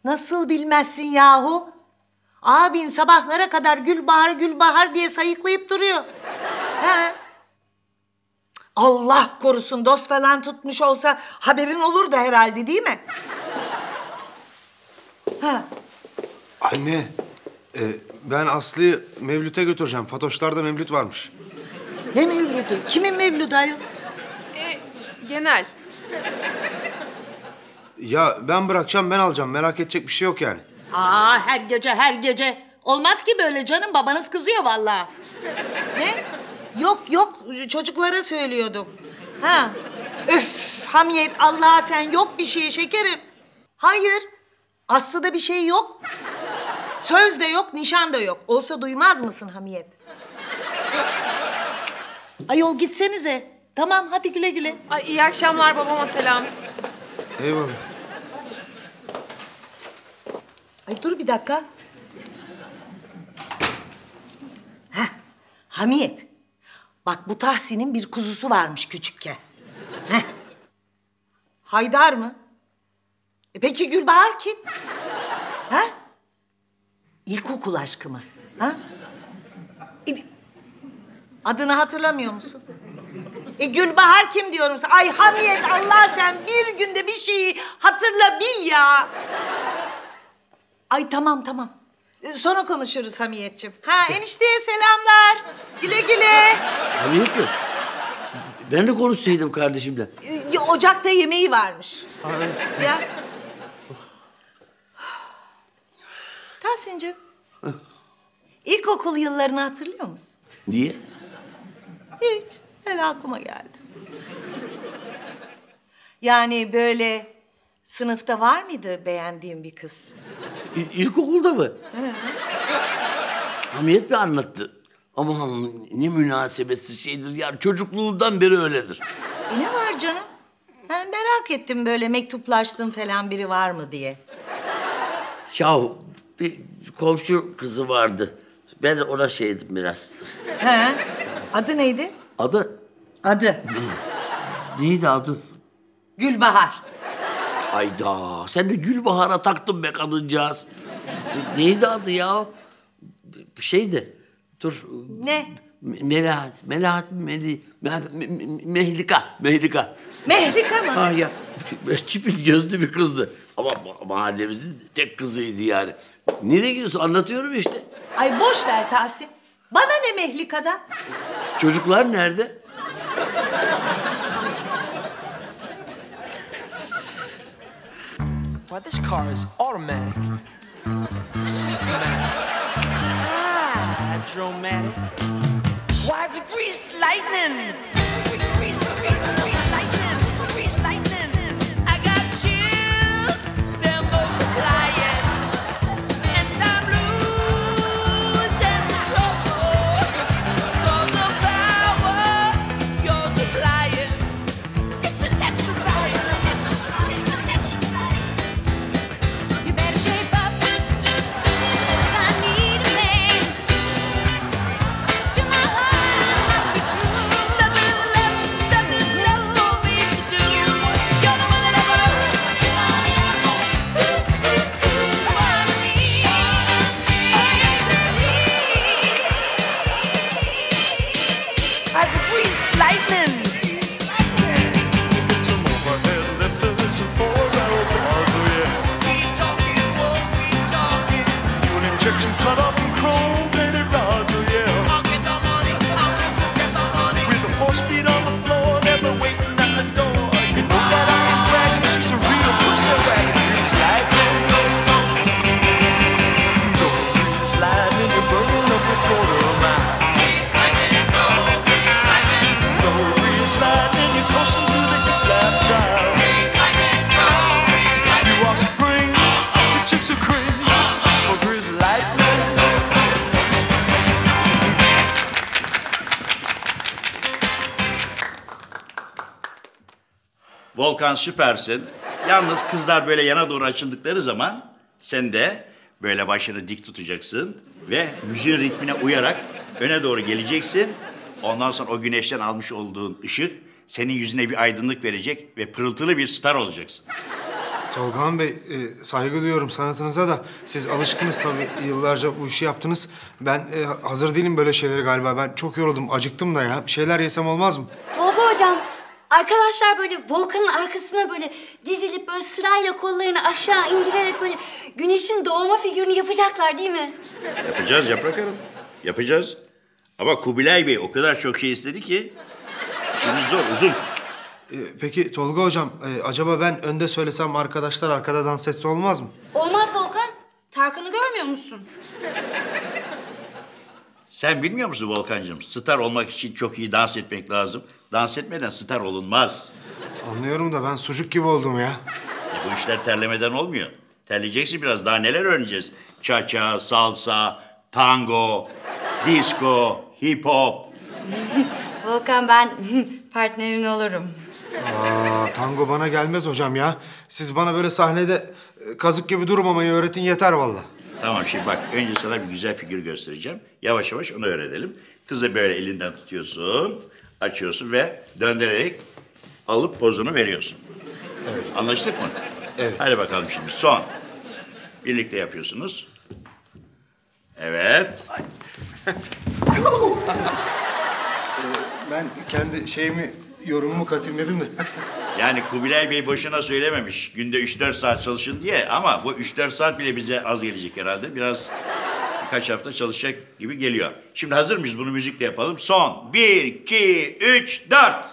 nasıl bilmezsin yahu? Abin sabahlara kadar Gülbahar, Gülbahar diye sayıklayıp duruyor. He. Allah korusun, dost falan tutmuş olsa haberin olur da herhalde değil mi? Ha. Anne, e, ben Aslı'yı Mevlüt'e götüreceğim. Fatoşlar'da Mevlüt varmış. Ne Mevlüt'ü? Kimin Mevlüt'ü ayol? E, genel. Ya ben bırakacağım, ben alacağım. Merak edecek bir şey yok yani. Aa, her gece, her gece. Olmaz ki böyle canım. Babanız kızıyor vallahi. Ne? Yok, yok. Çocuklara söylüyordum. Ha. Öf, Hamiyet, Allah'a sen yok bir şey şekerim. Hayır. Aslı'da bir şey yok. Söz de yok, nişan da yok. Olsa duymaz mısın Hamiyet? Ayol gitsenize. Tamam, hadi güle güle. Ay iyi akşamlar babama selam. Eyvallah. Ay dur bir dakika. Heh, Hamiyet. Bak bu Tahsin'in bir kuzusu varmış küçükken. Heh. Haydar mı? E peki Gülbahar kim? Ha? İlkokul aşkı mı? Ha? E, adını hatırlamıyor musun? E Gülbahar kim diyorum sana? Ay Hamiyet Allah sen bir günde bir şeyi hatırla bil ya. Ay tamam tamam. E, sonra konuşuruz Hamiyetciğim. Ha enişteye selamlar. Güle güle. Hamiyet mi? Ben de konuşsaydım kardeşimle. E, ocakta yemeği varmış. Ay. Ya. Tahsin'cim, ilkokul yıllarını hatırlıyor musun? Niye? Hiç, öyle aklıma geldi. Yani böyle sınıfta var mıydı beğendiğin bir kız? İ ilkokulda mı? Hamiyet mi anlattı? Aman ne münasebetsiz şeydir ya, çocukluğundan beri öyledir. E ne var canım? Yani merak ettim böyle mektuplaştığın falan biri var mı diye. Yahu. Bir komşu kızı vardı. Ben ona şeydim biraz. He. Adı neydi? Adı? Adı. Neydi adı? Gülbahar. Hayda. Sen de Gülbahar'a taktın be kadıncağız. Neydi adı ya? Bir şeydi. Dur. Ne? Melahat. Melahat Meli. Mehlika. Mehlika. Mehlika mı? Ha ya. Çipil gözlü bir kızdı. Ama mahallemizin tek kızıydı yani. Nereye gidiyorsun? Anlatıyorum işte. Ay boş ver Tahsin. Bana ne Mehlika'dan? Çocuklar nerede? Well, this car is automatic. Systematic. Ah, dramatic. Why it's greased lightning? Greased, greased, greased lightning. Greased lightning. I got chills. Them multiplying. Volkan süpersin. Yalnız kızlar böyle yana doğru açıldıkları zaman sen de böyle başını dik tutacaksın ve müziğin ritmine uyarak öne doğru geleceksin. Ondan sonra o güneşten almış olduğun ışık senin yüzüne bir aydınlık verecek ve pırıltılı bir star olacaksın. Tolga Bey, e, saygı duyuyorum sanatınıza da siz alışkınız tabii, yıllarca bu işi yaptınız. Ben e, hazır değilim böyle şeylere galiba. Ben çok yoruldum, acıktım da ya. Bir şeyler yesem olmaz mı? Tolga hocam, arkadaşlar böyle Volkan'ın arkasına böyle dizilip böyle sırayla kollarını aşağı indirerek böyle güneşin doğma figürünü yapacaklar değil mi? Yapacağız Yaprak Hanım, yapacağız. Ama Kubilay Bey o kadar çok şey istedi ki işimiz zor, uzun. Ee, peki Tolga hocam, e, acaba ben önde söylesem arkadaşlar arkada dans etse olmaz mı? Olmaz Volkan, Tarkan'ı görmüyor musun? Sen bilmiyor musun Volkancığım? Star olmak için çok iyi dans etmek lazım. Dans etmeden star olunmaz. Anlıyorum da ben sucuk gibi oldum ya. E, bu işler terlemeden olmuyor. Terleyeceksin biraz. Daha neler öğreneceğiz? Cha-cha, salsa, tango, disco, hip hop. Volkan ben partnerin olurum. Aa, tango bana gelmez hocam ya. Siz bana böyle sahnede kazık gibi durmamayı öğretin yeter vallahi. Tamam şimdi bak, önce sana bir güzel figür göstereceğim. Yavaş yavaş onu öğrenelim. Kızı böyle elinden tutuyorsun, açıyorsun ve döndürerek alıp pozunu veriyorsun. Evet. Anlaştık mı? Evet. Hadi bakalım şimdi son. Birlikte yapıyorsunuz. Evet. Ben kendi şeyimi, yorumumu katayım dedim de. Yani Kubilay Bey boşuna söylememiş günde üç dört saat çalışın diye, ama bu üç dört saat bile bize az gelecek herhalde. Biraz birkaç hafta çalışacak gibi geliyor. Şimdi hazır mıyız? Bunu müzikle yapalım. Son bir, iki, üç, dört.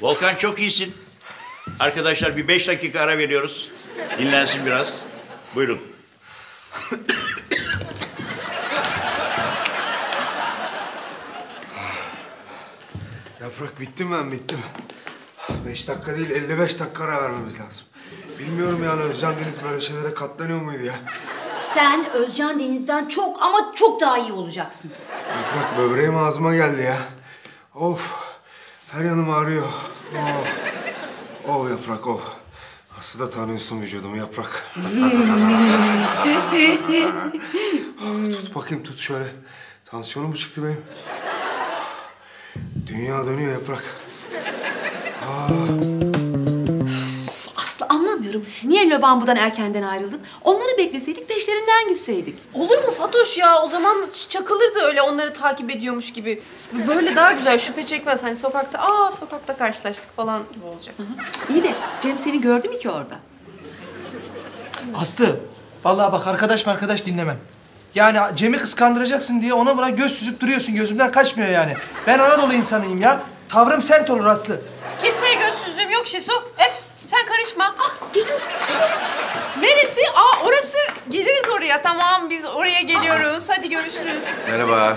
Volkan çok iyisin. Arkadaşlar bir beş dakika ara veriyoruz. Dinlensin biraz. Buyurun. Yaprak bittim ben bittim. Beş dakika değil elli beş dakika ara vermemiz lazım. Bilmiyorum yani Özcan Deniz böyle şeylere katlanıyor muydu ya? Sen Özcan Deniz'den çok ama çok daha iyi olacaksın. Yaprak böbreğim ağzıma geldi ya. Of. Her yanım ağrıyor. Oh, oh yaprak oh. Nasıl da tanıyorsun vücudumu yaprak. Oh, tut bakayım tut şöyle. Tansiyonum mu çıktı benim? Dünya dönüyor yaprak. Aa. Aslı anlamıyorum. Niye Löbambu'dan erkenden ayrıldın? Onları bekleseydik, peşlerinden gitseydik. Olur mu Fatoş ya? O zaman çakılırdı öyle onları takip ediyormuş gibi. Böyle daha güzel, şüphe çekmez. Hani sokakta, aa sokakta karşılaştık falan gibi olacak. Hı hı. İyi de Cem seni gördü mü ki orada? Aslı, vallahi bak arkadaş mı arkadaş dinlemem. Yani Cem'i kıskandıracaksın diye ona buna göz süzüp duruyorsun. Gözümden kaçmıyor yani. Ben Anadolu insanıyım ya. Tavrım sert olur Aslı. Kimseye göz süzdüğüm yok Şesu. Öf, sen karışma. Ah, geliyorum. Neresi? Aa, orası. Geliriz oraya. Tamam, biz oraya geliyoruz. Hadi görüşürüz. Merhaba.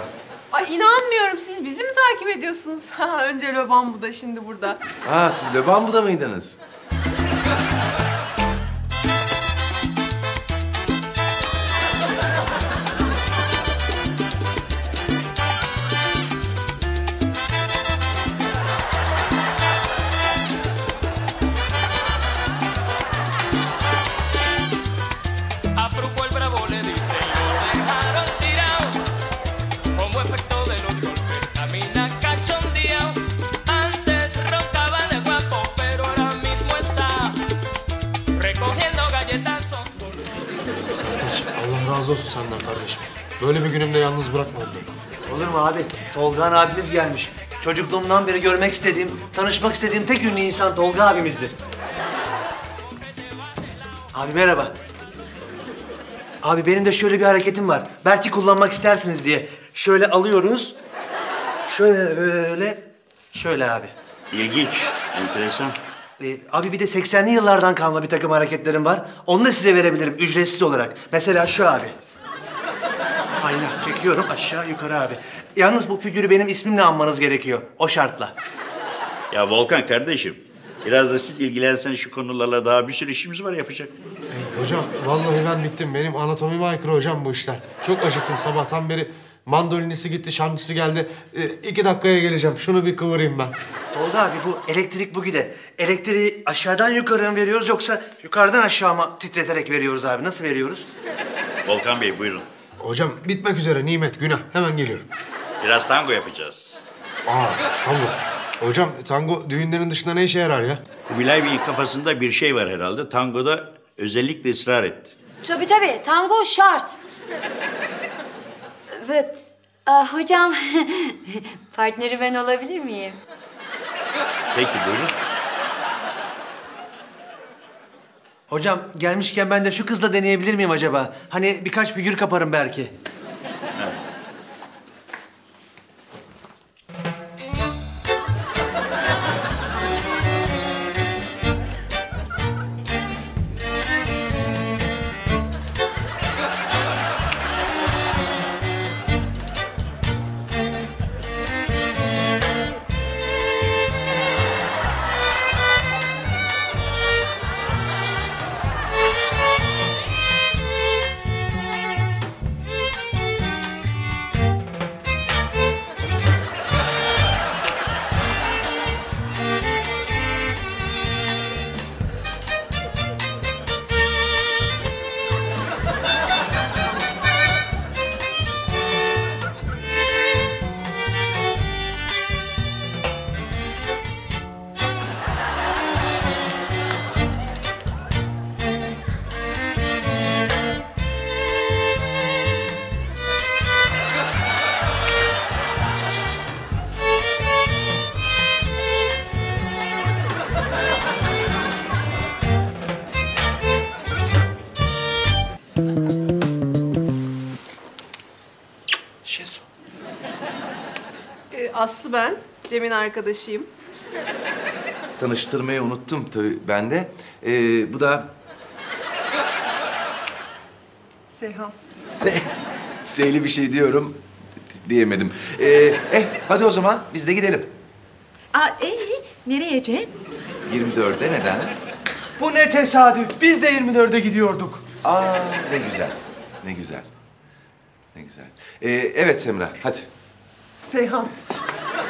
Ay inanmıyorum. Siz bizi mi takip ediyorsunuz? Ha, önce Löbambu'da, şimdi burada. Aa, siz Löbambu'da mıydınız? Razı olsun senden kardeşim. Böyle bir günümde yalnız bırakmadın beni. Olur mu abi? Tolga'nın abimiz gelmiş. Çocukluğumdan beri görmek istediğim, tanışmak istediğim tek ünlü insan Tolga abimizdir. Abi merhaba. Abi benim de şöyle bir hareketim var. Belki kullanmak istersiniz diye. Şöyle alıyoruz. Şöyle. Şöyle abi. İlginç, enteresan. Ee, abi bir de seksenli yıllardan kalma bir takım hareketlerim var. Onu da size verebilirim ücretsiz olarak. Mesela şu abi. Aynen çekiyorum aşağı yukarı abi. Yalnız bu figürü benim ismimle anmanız gerekiyor. O şartla. Ya Volkan kardeşim, biraz da siz ilgilenseniz şu konularla, daha bir sürü işimiz var yapacak. Ee, hocam vallahi ben bittim. Benim anatomime aykırı hocam bu işler. Çok acıktım sabahtan beri. Mandolinisi gitti, şamcısı geldi. Ee, iki dakikaya geleceğim. Şunu bir kıvırayım ben. Tolga abi bu elektrik bugüde. Elektriği aşağıdan yukarı mı veriyoruz yoksa yukarıdan aşağı mı titreterek veriyoruz abi? Nasıl veriyoruz? Volkan Bey buyurun. Hocam bitmek üzere nimet, günah. Hemen geliyorum. Biraz tango yapacağız. Aa tango. Hocam tango düğünlerin dışında ne işe yarar ya? Kubilay Bey'in kafasında bir şey var herhalde. Tangoda özellikle ısrar etti. Tabii tabii. Tango şart. Ve, a, hocam, partneri ben olabilir miyim? Peki, buyurun. Hocam, gelmişken ben de şu kızla deneyebilir miyim acaba? Hani birkaç figür kaparım belki. Evet. Aslı ben, Cem'in arkadaşıyım. Tanıştırmayı unuttum tabii ben de. Ee, bu da... Seyhan. Se Seyli bir şey diyorum, diyemedim. Ee, eh, hadi o zaman biz de gidelim. Aa, ee, nereye Cem? yirmi dörde neden? Bu ne tesadüf, biz de yirmi dörde gidiyorduk. Aa, ne güzel, ne güzel. Ne güzel. Ee, evet Semra, hadi. Seyhan.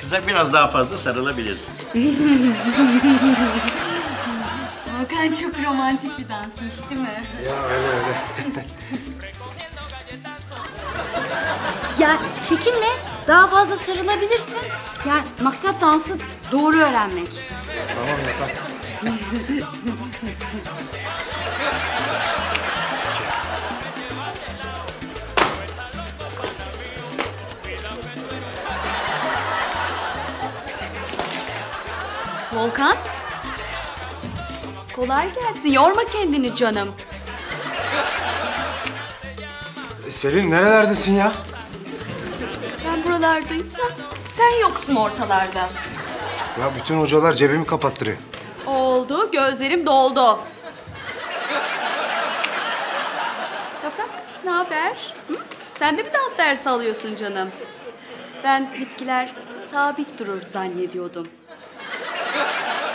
Kıza biraz daha fazla sarılabilirsin. Hakan çok romantik bir dansmış değil mi? Ya öyle öyle. Ya çekinme, daha fazla sarılabilirsin. Ya maksat dansı doğru öğrenmek. Tamam yapalım. Volkan, kolay gelsin. Yorma kendini canım. Selin, nerelerdesin ya? Ben buralardayım da sen yoksun ortalarda. Ya bütün hocalar cebimi kapattırıyor. Oldu, gözlerim doldu. Yaprak, ne haber? Hı? Sen de mi dans dersi alıyorsun canım? Ben bitkiler sabit durur zannediyordum.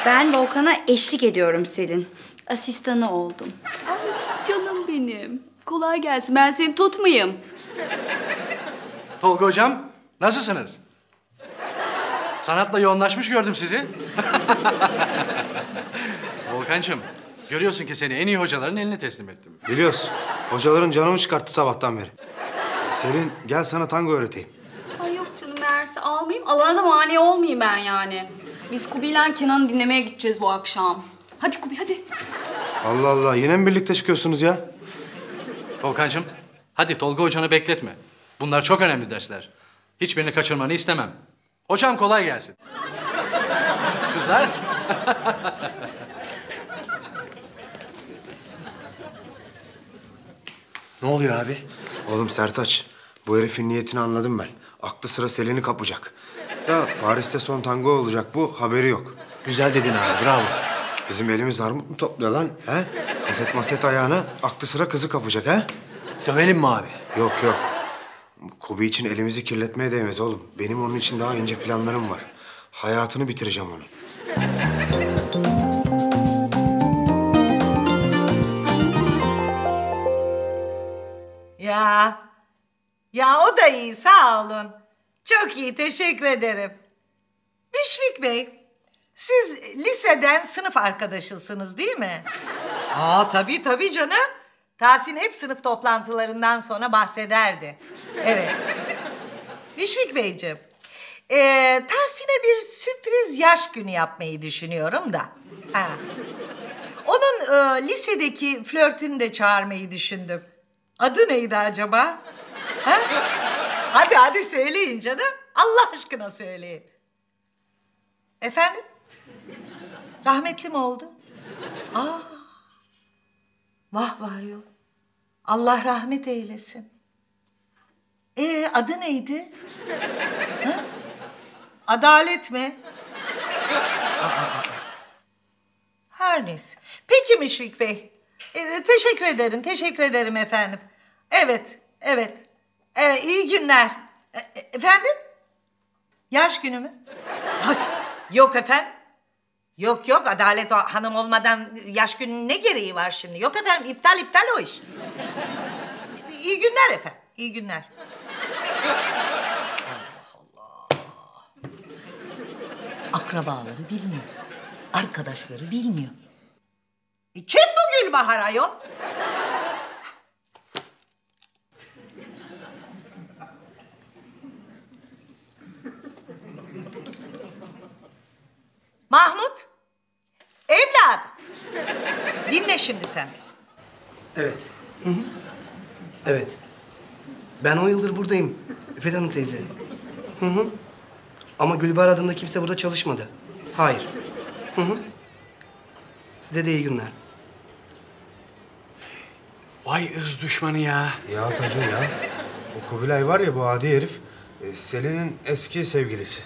Ben Volkan'a eşlik ediyorum Selin. Asistanı oldum. Ay canım benim. Kolay gelsin. Ben seni tutmayayım. Tolga hocam, nasılsınız? Sanatla yoğunlaşmış gördüm sizi. Volkancığım, görüyorsun ki seni en iyi hocaların eline teslim ettim. Biliyorsun. Hocaların canımı çıkarttı sabahtan beri. Selin, gel sana tango öğreteyim. Ay yok canım, meğerse almayayım. Alana da mani olmayayım ben yani. Biz Kubi'yle Kenan'ı dinlemeye gideceğiz bu akşam. Hadi Kubi, hadi. Allah Allah, yine mi birlikte çıkıyorsunuz ya? Volkancığım, hadi Tolga hocanı bekletme. Bunlar çok önemli dersler. Hiçbirini kaçırmanı istemem. Hocam kolay gelsin. Kızlar. Ne oluyor abi? Oğlum Sertaç, bu herifin niyetini anladım ben. Aklı sıra Selin'i kapacak. Da Paris'te son tango olacak bu, haberi yok. Güzel dedin abi, bravo. Bizim elimiz armut mu topluyor lan? He? Kaset maset ayağına, aklı sıra kızı kapacak he? Dövelim mi abi? Yok yok. Kobi için elimizi kirletmeye değmez oğlum. Benim onun için daha ince planlarım var. Hayatını bitireceğim onu. Ya, ya o da iyi, sağ olun. Çok iyi, teşekkür ederim. Müşfik Bey, siz liseden sınıf arkadaşısınız değil mi? Aa tabii tabii canım. Tahsin hep sınıf toplantılarından sonra bahsederdi. Evet. Müşfik Beyciğim, e, Tahsin'e bir sürpriz yaş günü yapmayı düşünüyorum da. Ha. Onun e, lisedeki flörtünü de çağırmayı düşündüm. Adı neydi acaba? Ha? Hadi hadi söyleyin canım. Allah aşkına söyleyin. Efendim? Rahmetli mi oldu? Aa. Vah vah yol. Allah rahmet eylesin. Ee adı neydi? Ha? Adalet mi? Aa. Her neyse. Peki Müşfik Bey. Ee, teşekkür ederim, teşekkür ederim efendim. Evet, evet. Ee, iyi günler. E, efendim? Yaş günü mü? Ay, yok efendim. Yok yok, Adalet Hanım olmadan yaş gününün ne gereği var şimdi? Yok efendim, iptal iptal o iş. İyi günler efendim, iyi günler. Allah Allah. Akrabaları bilmiyor, arkadaşları bilmiyor. E, kim bu Gülbahar ayol? Mahmut, evladım, dinle şimdi sen beni. Evet. Hı hı. Evet. Ben on yıldır buradayım, Üfet Hanım teyze. Hı hı. Ama Gülbahar adında kimse burada çalışmadı. Hayır. Hı hı. Size de iyi günler. Vay ırz düşmanı ya. Ya Tacım ya. O Kubilay var ya, bu adi herif, Selin'in eski sevgilisi.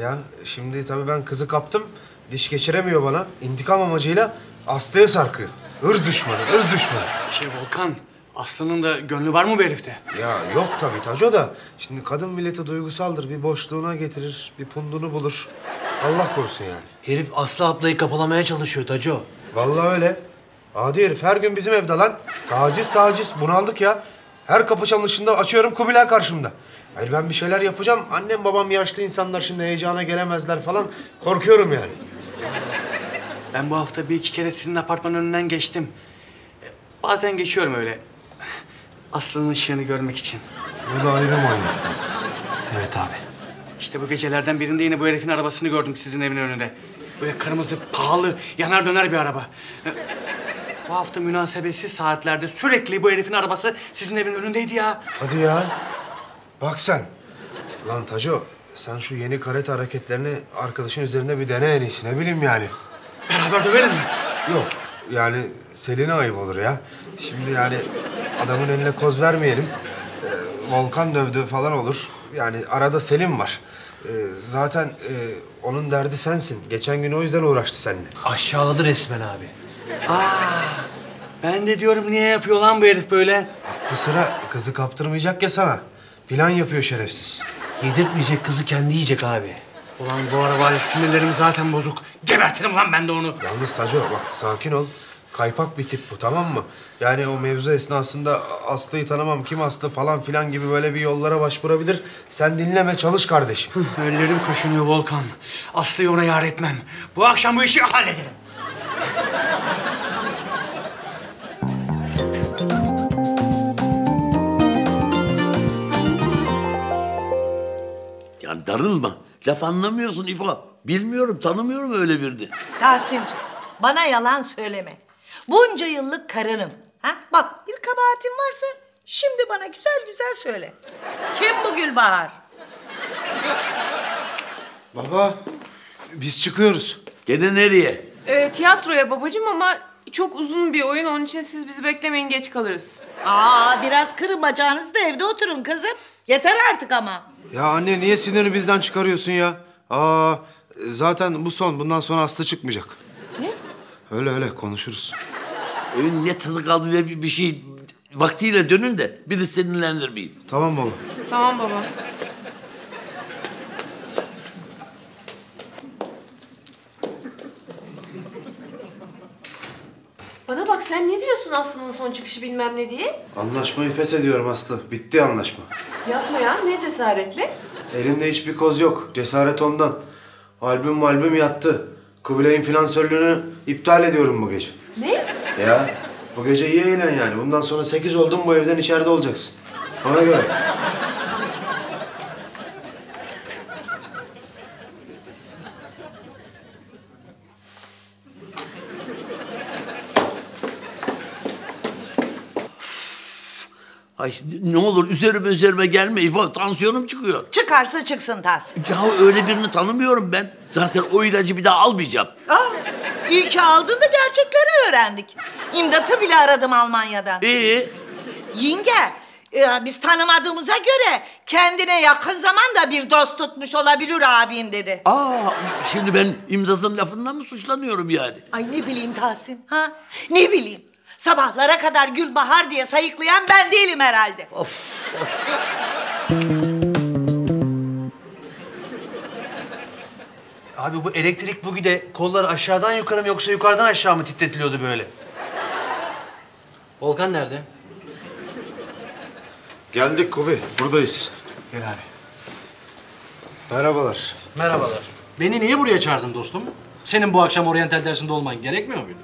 Ya şimdi tabii ben kızı kaptım, diş geçiremiyor bana. İntikam amacıyla Aslı'ya sarkıyor. Irz düşmanı, ırz düşmanı. Şey Volkan, Aslı'nın da gönlü var mı bu herifte? Ya yok tabii Taco da. Şimdi kadın milleti duygusaldır, bir boşluğuna getirir, bir pundunu bulur. Allah korusun yani. Herif Aslı ablayı kafalamaya çalışıyor Taco. Vallahi öyle. Adi herif her gün bizim evde lan. Taciz taciz, bunaldık ya. Her kapı çalışında açıyorum, Kubilay karşımda. Hayır, ben bir şeyler yapacağım. Annem babam yaşlı insanlar, şimdi heyecana gelemezler falan. Korkuyorum yani. Ben bu hafta bir iki kere sizin apartmanın önünden geçtim. Bazen geçiyorum öyle. Aslı'nın ışığını görmek için. Bu da ayrı mı? Evet abi. İşte bu gecelerden birinde yine bu herifin arabasını gördüm sizin evin önünde. Böyle kırmızı, pahalı, yanar döner bir araba. Bu hafta münasebetsiz saatlerde sürekli bu herifin arabası sizin evin önündeydi ya. Hadi ya. Bak sen. Lan Taco, sen şu yeni karate hareketlerini arkadaşın üzerinde bir dene en iyisi. Ne bileyim yani. Beraber dövelim mi? Yok. Yani Selin'e ayıp olur ya. Şimdi yani adamın eline koz vermeyelim. Ee, Volkan dövdü falan olur. Yani arada Selin var. Ee, zaten e, onun derdi sensin. Geçen gün o yüzden uğraştı seninle. Aşağıladı resmen abi. Aa, ben de diyorum niye yapıyor lan bu herif böyle? Aklı sıra kızı kaptırmayacak ya sana. Plan yapıyor şerefsiz. Yedirtmeyecek, kızı kendi yiyecek abi. Ulan bu ara var ya, sinirlerim zaten bozuk. Gebertirim lan ben de onu. Yalnız Taco bak sakin ol. Kaypak bir tip bu, tamam mı? Yani o mevzu esnasında Aslı'yı tanımam, kim Aslı falan filan gibi böyle bir yollara başvurabilir. Sen dinleme, çalış kardeşim. Ellerim koşunuyor Volkan. Aslı'yı ona yar etmem. Bu akşam bu işi hallederim. Yani darılma. Laf anlamıyorsun İfa. Bilmiyorum, tanımıyorum öyle birini. Tahsin'cim, bana yalan söyleme. Bunca yıllık karınım. Ha? Bak, bir kabahatin varsa şimdi bana güzel güzel söyle. Kim bu Gülbahar? Baba, biz çıkıyoruz. Gene nereye? Ee, tiyatroya babacığım, ama çok uzun bir oyun. Onun için siz bizi beklemeyin, geç kalırız. Aa, biraz kırın bacağınızı da evde oturun kızım. Yeter artık ama. Ya anne, niye sinirini bizden çıkarıyorsun ya? Aa, zaten bu son. Bundan sonra Aslı çıkmayacak. Ne? Öyle öyle, konuşuruz. Evin ne tadı kaldı diye bir şey vaktiyle dönün de biri sinirlendirmeyin. Tamam baba. Tamam baba. Bana bak, sen ne diyorsun Aslı'nın son çıkışı bilmem ne diye? Anlaşmayı feshediyorum Aslı. Bitti anlaşma. Yapma ya, ne cesaretle? Elinde hiçbir koz yok. Cesaret ondan. Albüm albüm yattı. Kubilay'ın finansörlüğünü iptal ediyorum bu gece. Ne? Ya bu gece iyi eğlen yani. Bundan sonra sekiz oldun bu evden içeride olacaksın. Ona göre. Ay ne olur üzerime üzerime gelme İfa, tansiyonum çıkıyor. Çıkarsa çıksın Tahsin. Ya öyle birini tanımıyorum ben. Zaten o ilacı bir daha almayacağım. Aa, iyi ki aldın da gerçekleri öğrendik. İmdatı bile aradım Almanya'dan. İyi. Yenge, e, biz tanımadığımıza göre kendine yakın zamanda bir dost tutmuş olabilir abim dedi. Aa, şimdi ben imdatın lafından mı suçlanıyorum yani? Ay ne bileyim Tahsin, ha? Ne bileyim. Sabahlara kadar Gülbahar diye sayıklayan ben değilim herhalde. Of, of. Abi bu elektrik bugüde kollar aşağıdan yukarı mı yoksa yukarıdan aşağı mı titretiliyordu böyle? Volkan nerede? Geldik Kubi, buradayız. Gel abi. Merhabalar. Merhabalar. Beni niye buraya çağırdın dostum? Senin bu akşam oryantal dersinde olman gerekmiyor muydu?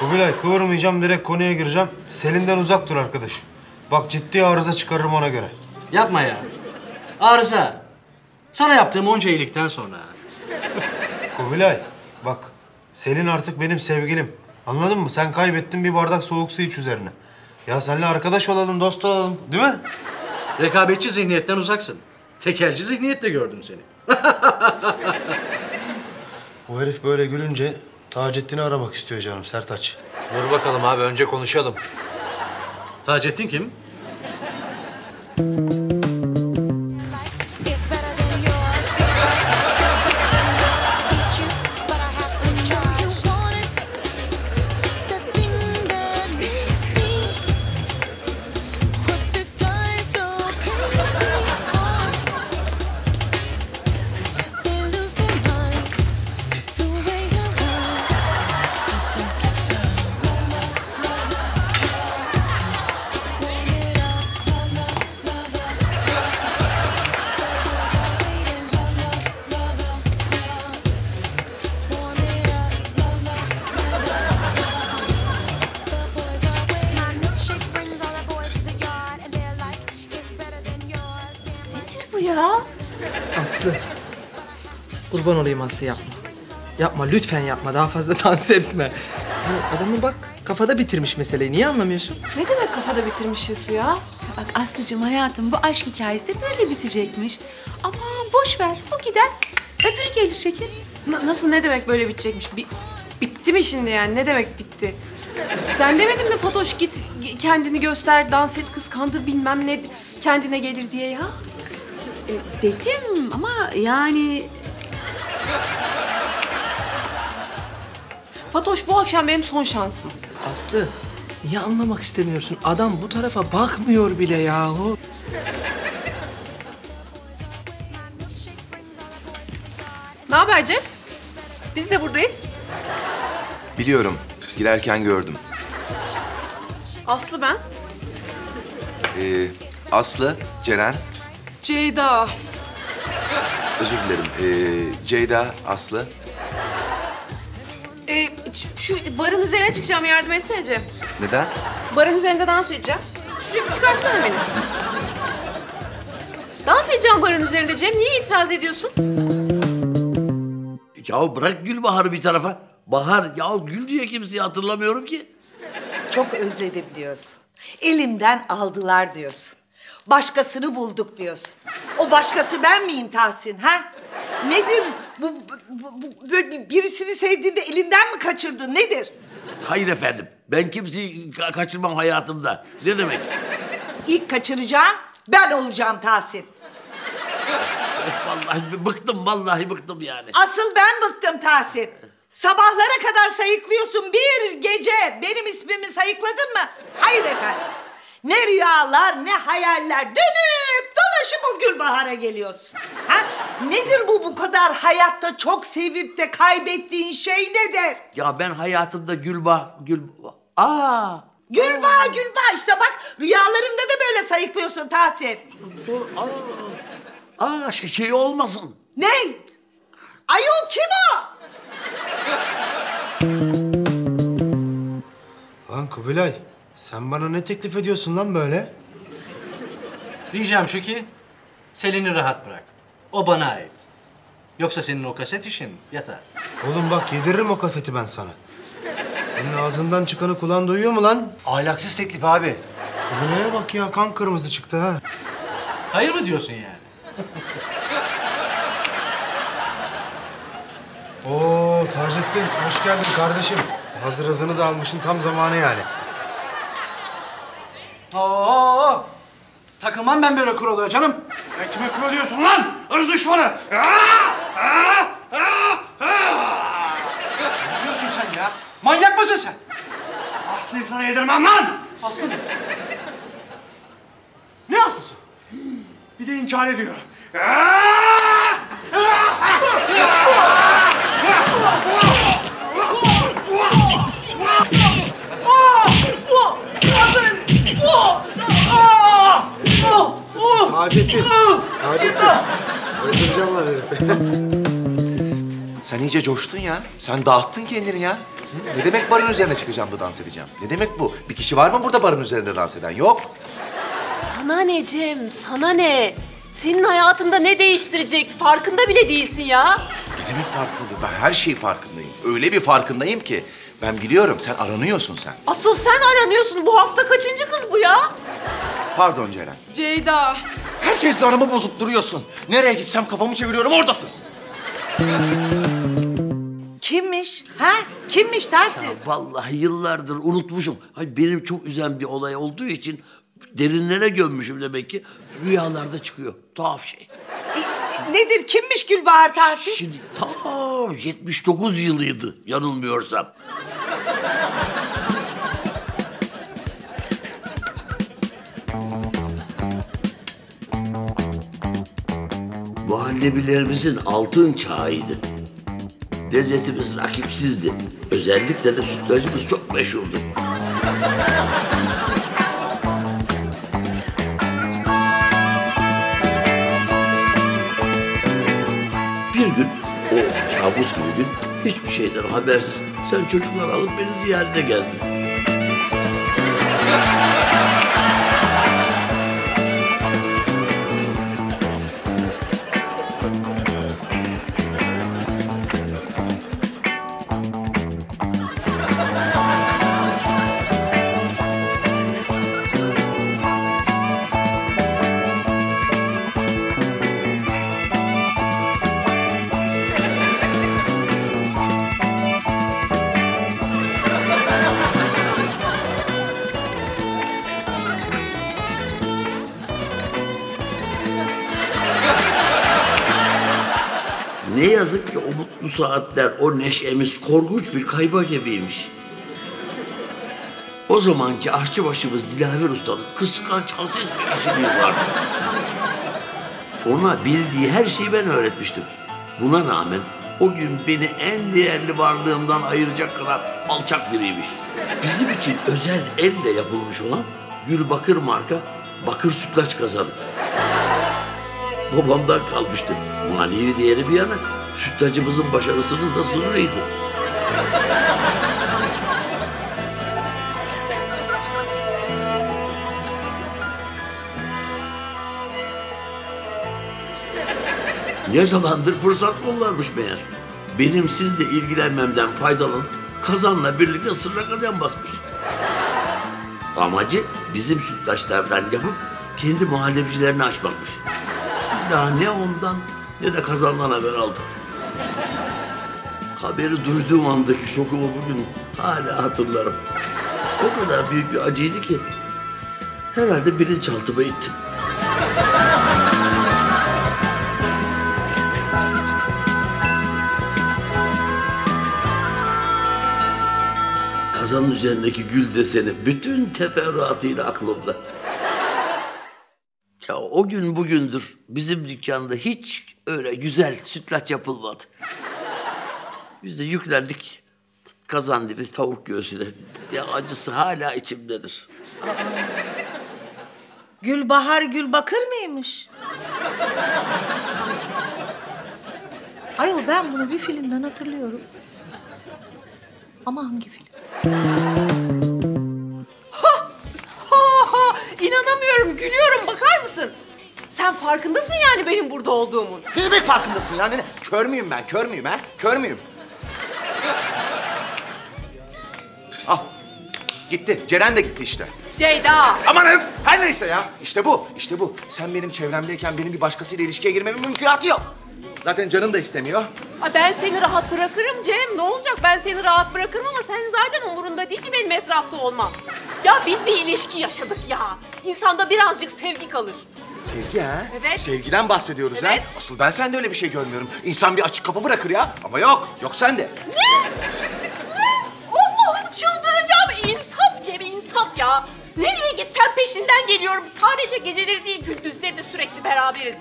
Kubilay, kıvırmayacağım, direkt konuya gireceğim. Selin'den uzak dur arkadaşım. Bak ciddi arıza çıkarırım ona göre. Yapma ya. Arıza. Sana yaptığım onca iyilikten sonra. Kubilay, bak Selin artık benim sevgilim. Anladın mı? Sen kaybettin, bir bardak soğuk su iç üzerine. Ya seninle arkadaş olalım, dost olalım, değil mi? Rekabetçi zihniyetten uzaksın. Tekelci zihniyette gördüm seni. Bu herif böyle gülünce Tacettin'i aramak istiyor canım Sertaç. Dur bakalım abi, önce konuşalım. Tacettin kim? ya? Aslı. Kurban olayım Aslı, yapma. Yapma, lütfen yapma. Daha fazla dans etme. Yani adamı bak, kafada bitirmiş meseleyi. Niye anlamıyorsun? Ne demek kafada bitirmiş Yusu ya? Ya bak Aslıcığım hayatım, bu aşk hikayesi de böyle bitecekmiş. Aman boş ver, bu gider. Öbürü gelir şeker. Na, nasıl, ne demek böyle bitecekmiş? Bi bitti mi şimdi yani? Ne demek bitti? Sen demedin mi Fatoş, git kendini göster, dans et, kıskandır bilmem ne kendine gelir diye ya? E, dedim ama yani... Fatoş, bu akşam benim son şansım. Aslı, niye anlamak istemiyorsun? Adam bu tarafa bakmıyor bile yahu. Ne haber Cem? Biz de buradayız. Biliyorum. Girerken gördüm. Aslı ben. Ee, Aslı, Ceren. Ceyda. Özür dilerim. Ee, Ceyda, Aslı. Ee, şu barın üzerine çıkacağım. Yardım etsene Cem. Neden? Barın üzerinde dans edeceğim. Şuraya bir çıkarsana beni. Dans edeceğim barın üzerinde Cem. Niye itiraz ediyorsun? Ya bırak Gülbahar'ı bir tarafa. Bahar, ya Gül diye kimseyi hatırlamıyorum ki. Çok özledebiliyorsun. Elimden aldılar diyorsun. Başkasını bulduk diyorsun. O başkası ben miyim Tahsin, ha? Nedir? Bu, bu, bu böyle birisini sevdiğinde elinden mi kaçırdın, nedir? Hayır efendim, ben kimseyi ka kaçırmam hayatımda. Ne demek? İlk kaçıracağım ben olacağım Tahsin. Vallahi bıktım, vallahi bıktım yani. Asıl ben bıktım Tahsin. Sabahlara kadar sayıklıyorsun, bir gece benim ismimi sayıkladın mı? Hayır efendim. Ne rüyalar, ne hayaller, dönüp dolaşıp o Gülbahar'a geliyorsun. Ha? Nedir bu bu kadar hayatta çok sevip de kaybettiğin şey nedir? Ya ben hayatımda Gülba... Gül... Aa! Gülba, Gülba işte bak, rüyalarında da böyle sayıklıyorsun Tahsin. Aa, aa şey olmasın. Ne? Ayol kim o? Lan Kubilay, sen bana ne teklif ediyorsun lan böyle? Diyeceğim şu ki, Selin'i rahat bırak. O bana ait. Yoksa senin o kaset işin yatar. Oğlum bak, yediririm o kaseti ben sana. Senin ağzından çıkanı kulağın duyuyor mu lan? Ahlaksız teklif abi. Kubilay'a bak ya, kan kırmızı çıktı ha. Hayır mı diyorsun yani? Oo Tacettin, hoş geldin kardeşim. Hazır hızını da almışsın, tam zamanı yani. Oo, takılmam ben böyle kurallara canım. Sen kime kural diyorsun lan? Irz düşmanı! Aa, aa, aa, aa. Ne diyorsun sen ya? Manyak mısın sen? Aslı'yı sana yedirmem lan! Aslı mı? Ne Aslı'sı? Bir de inkar ediyor. Aa, aa, aa. Tacettin, Tacettin. Öldüreceğim lan herifi. Sen iyice coştun ya. Sen dağıttın kendini ya. Ne demek barın üzerine çıkacağım da dans edeceğim? Ne demek bu? Bir kişi var mı burada barın üzerinde dans eden? Yok. Sana ne Cem, sana ne? Senin hayatında ne değiştirecek? Farkında bile değilsin ya. Ne demek farkındayım? Ben her şeyi farkındayım. Öyle bir farkındayım ki. Ben biliyorum, sen aranıyorsun sen. Asıl sen aranıyorsun. Bu hafta kaçıncı kız bu ya? Pardon Ceren. Ceyda. Herkesle aramı bozup duruyorsun. Nereye gitsem kafamı çeviriyorum, oradasın. Kimmiş? Ha? Kimmiş Tahsin? Ya vallahi yıllardır unutmuşum. Hayır, benim çok üzen bir olay olduğu için derinlere gömmüşüm demek ki. Rüyalarda çıkıyor. Tuhaf şey. E, nedir? Kimmiş Gülbahar Tahsin? Şimdi tam yetmiş dokuz yılıydı yanılmıyorsam. Muhallebilerimizin altın çağıydı. Lezzetimiz rakipsizdi. Özellikle de sütlacımız çok meşhurdu. Bir gün, o kabus gibi gün, hiçbir şeyden habersiz sen çocuklar alıp beni ziyarete geldin. Ne yazık ki o mutlu saatler, o neşemiz korkunç bir kayba gibiymiş. O zamanki ahçıbaşımız Dilaver Usta'nın kıskanç, hassiz bir kişiliği vardı. Ona bildiği her şeyi ben öğretmiştim. Buna rağmen o gün beni en değerli varlığımdan ayıracak kadar alçak biriymiş. Bizim için özel elle yapılmış olan Gülbakır marka bakır sütlaç kazanı. Babamdan kalmıştı. Manevi değeri bir yana sütlacımızın başarısının da sırrıydı. Ne zamandır fırsat kullanmış meğer. Benim sizle ilgilenmemden faydalanıp kazanla birlikte sırra kadem basmış. Amacı bizim sütlaçlardan yapıp kendi muhallebicilerini açmakmış. Daha ne ondan ne de kazandan haber aldık. Haberi duyduğum andaki şokumu bugün hala hatırlarım. O kadar büyük bir acıydı ki herhalde bilinçaltıma ittim. Kazanın üzerindeki gül deseni bütün teferruatıyla aklımda. Ya o gün bugündür bizim dükkanda hiç öyle güzel sütlaç yapılmadı. Biz de yüklendik kazan dibi tavuk göğsüne. Ya acısı hala içimdedir. Gülbahar Gülbakır mıymış? Ayol ben bunu bir filmden hatırlıyorum. Ama hangi film? Ha, ha, ha. İnanamıyorum, gülüyorum. Bakar mısın? Sen farkındasın yani benim burada olduğumun. Ne demek farkındasın yani? Kör müyüm ben? Kör müyüm ha? Kör müyüm? Ah, gitti. Ceren de gitti işte. Ceyda. Aman ev, her neyse ya. İşte bu, işte bu. Sen benim çevremdeyken benim bir başkasıyla ilişkiye girmemin mümkünatı yok. Zaten canım da istemiyor. Aa, ben seni rahat bırakırım Cem. Ne olacak? Ben seni rahat bırakırım ama sen zaten umurunda değil ki benim etrafta olmam. Ya biz bir ilişki yaşadık ya. İnsanda birazcık sevgi kalır. Sevgi ha? Evet. Sevgiden bahsediyoruz evet. Ha? Asıl ben sende öyle bir şey görmüyorum. İnsan bir açık kapı bırakır ya. Ama yok, yok sende. Ne? Ne? Allah'ım çıldıracağım. İnsaf Cem, insaf ya. Nereye gitsen peşinden geliyorum. Sadece geceleri değil, gündüzleri de sürekli beraberiz.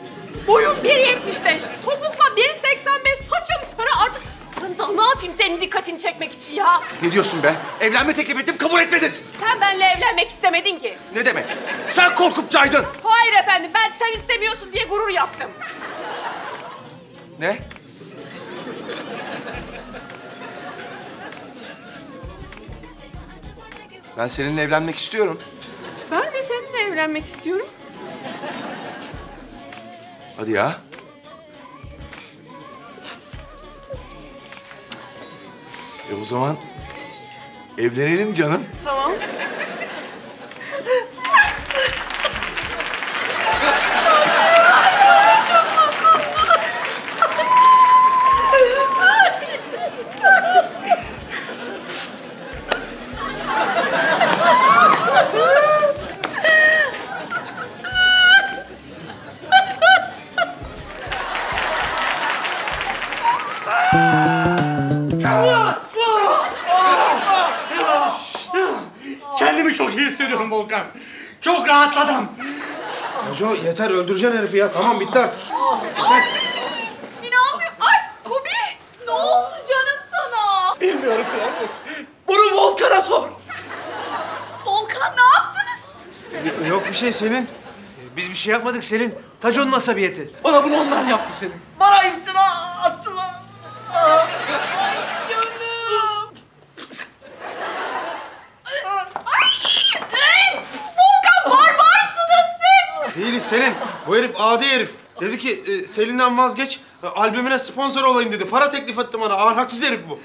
Boyum bir yetmiş beş, topukla bir seksen beş, saçım sarı artık. Ben daha ne yapayım senin dikkatini çekmek için ya? Ne diyorsun be? Evlenme teklif ettim, kabul etmedin. Sen benimle evlenmek istemedin ki. Ne demek? Sen korkup caydın. Hayır efendim, ben sen istemiyorsun diye gurur yaptım. Ne? Ben seninle evlenmek istiyorum. Ben de seninle evlenmek istiyorum. Hadi ya. E o zaman evlenelim canım. Tamam. Çok rahatladım. Hoca yeter, öldüreceksin herifi ya. Tamam bitti artık. Ay, inanmıyorum. Ay Kubi, ne oldu canım sana? Bilmiyorum prenses. Bunu Volkan'a sor. Volkan ne yaptınız? Yok bir şey Selin. Biz bir şey yapmadık Selin. Tacon'un asabiyeti. Bana bunu onlar yaptı Selin. Bana iftira attılar. Ay canım. Değiliz Selin. Bu herif adi herif. Dedi ki e, Selin'den vazgeç, e, albümüne sponsor olayım dedi. Para teklif etti bana. Ahlaksız herif bu.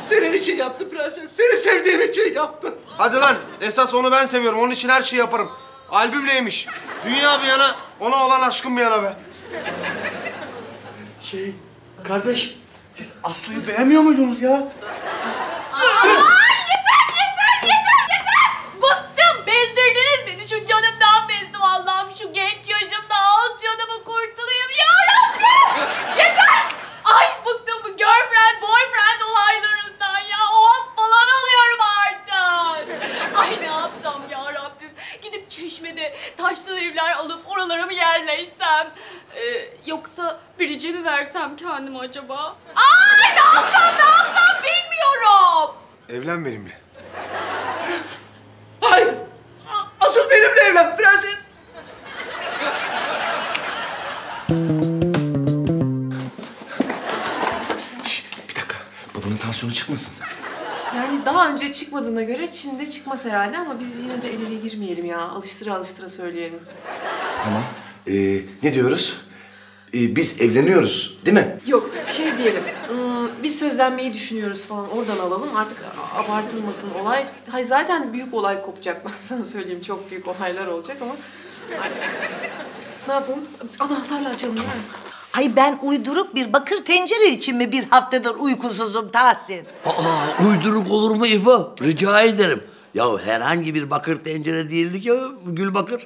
Senin için yaptı prenses. Seni sevdiğim için yaptı. Hadi lan. Esas onu ben seviyorum. Onun için her şeyi yaparım. Albüm neymiş? Dünya bir yana, ona olan aşkım bir yana be. Şey, kardeş, siz Aslı'yı beğenmiyor muydunuz ya? Şu genç yaşımda al canımı kurtulayım ya Rabbi! Yeter! Çeşme'de taşlı evler alıp oralara mı yerleşsem? Ee, yoksa birice mi versem kendimi acaba? Ay ne yapsam ne yapsam bilmiyorum. Evlen benimle. Ay asıl benimle evlen prenses. Şş, bir dakika babanın tansiyonu çıkmasın. Yani daha önce çıkmadığına göre Çin'de çıkmaz herhalde ama biz yine de el ele girmeyelim ya. Alıştıra alıştıra söyleyelim. Tamam. Ee, ne diyoruz? Ee, biz evleniyoruz değil mi? Yok şey diyelim. Im, biz sözlenmeyi düşünüyoruz falan oradan alalım. Artık abartılmasın olay. Hay zaten büyük olay kopacak ben sana söyleyeyim. Çok büyük olaylar olacak ama artık ne yapalım? Anahtarla açalım yani. Ay ben uyduruk bir bakır tencere için mi bir haftadır uykusuzum Tahsin? Aa uyduruk olur mu İfo? Rica ederim. Ya herhangi bir bakır tencere değildi ki Gülbakır.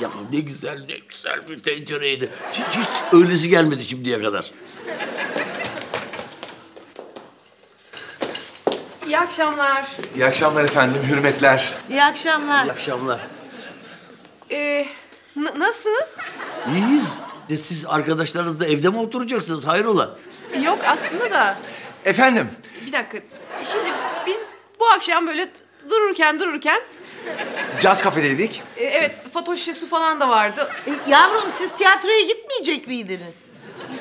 Ya ne güzel ne güzel bir tencereydi. Hiç, hiç öylesi gelmedi şimdiye kadar. İyi akşamlar. İyi akşamlar efendim, hürmetler. İyi akşamlar. İyi akşamlar. Ee, nasılsınız? İyiyiz. De siz arkadaşlarınızla evde mi oturacaksınız? Hayrola? Yok aslında da. Efendim? Bir dakika. Şimdi biz bu akşam böyle dururken dururken... Caz kafedeydik. Ee, evet, Fatoş Şesu falan da vardı. Ee, yavrum siz tiyatroya gitmeyecek miydiniz?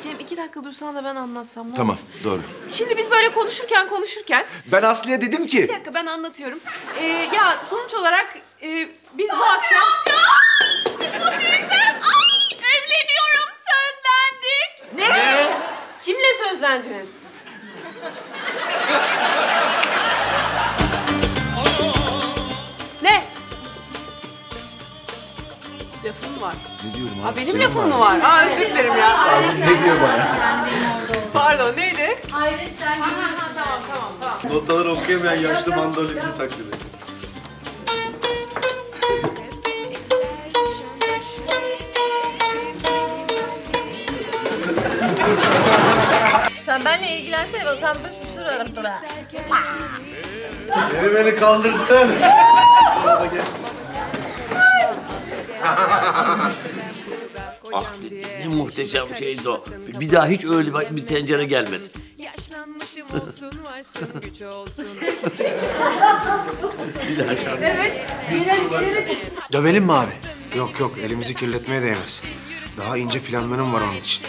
Cem iki dakika dursan da ben anlatsam. Tamam, doğru. Şimdi biz böyle konuşurken konuşurken... Ben Aslı'ya dedim ki... Bir dakika ben anlatıyorum. Ee, ya sonuç olarak e, biz bu akşam... Ne? Ne? Kimle sözlendiniz? Ne? Lafım mı var? Ne diyorum abi? Aa, benim lafım mı var? Aa özür dilerim ya. Abi, ne diyor bana? Pardon neydi? Hayret sen. Ha, ha, tamam tamam tamam. Notaları okuyamayan yaşlı mandolinci taklidi. Sen benimle ilgilensene bana, sen bir sürü sürüyorum burada. Beni beni kaldırsın. Ah ne, ne muhteşem şeydi o. Bir daha hiç öyle bir tencere gelmedi. Yaşlanmışım olsun, varsın güç olsun. Bir daha şarkı. Evet, dövelim mi abi? Yok yok, elimizi kirletmeye değmez. Daha ince planlarım var onun için.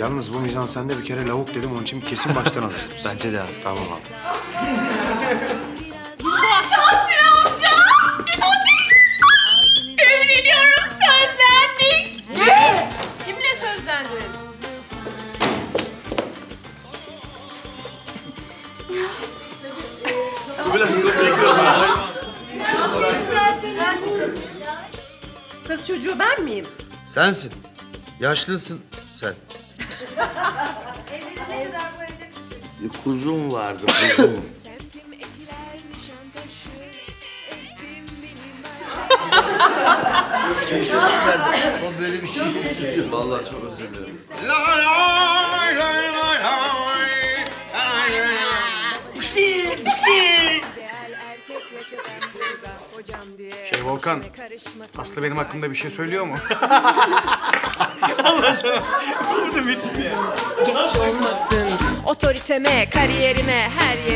Yalnız bu mizan sende bir kere lavuk dedim, onun için kesin baştan alırız. Bence de abi. Tamam abi. Biz bu akşam... Tahsin amca! Evleniyorum, sözlendik! Ne? Kimle sözlendiniz? Kız çocuğu ben miyim? Sensin. Yaşlısın sen. Bir kuzum vardı, kuzum. şey, şey, o böyle bir şey diyor. Vallahi çok özür dilerim. Şey Volkan, Aslı benim hakkımda bir şey söylüyor mu? Allah canım, burada bitti ya. Geç olmasın, otoriteme, kariyerime, her yere.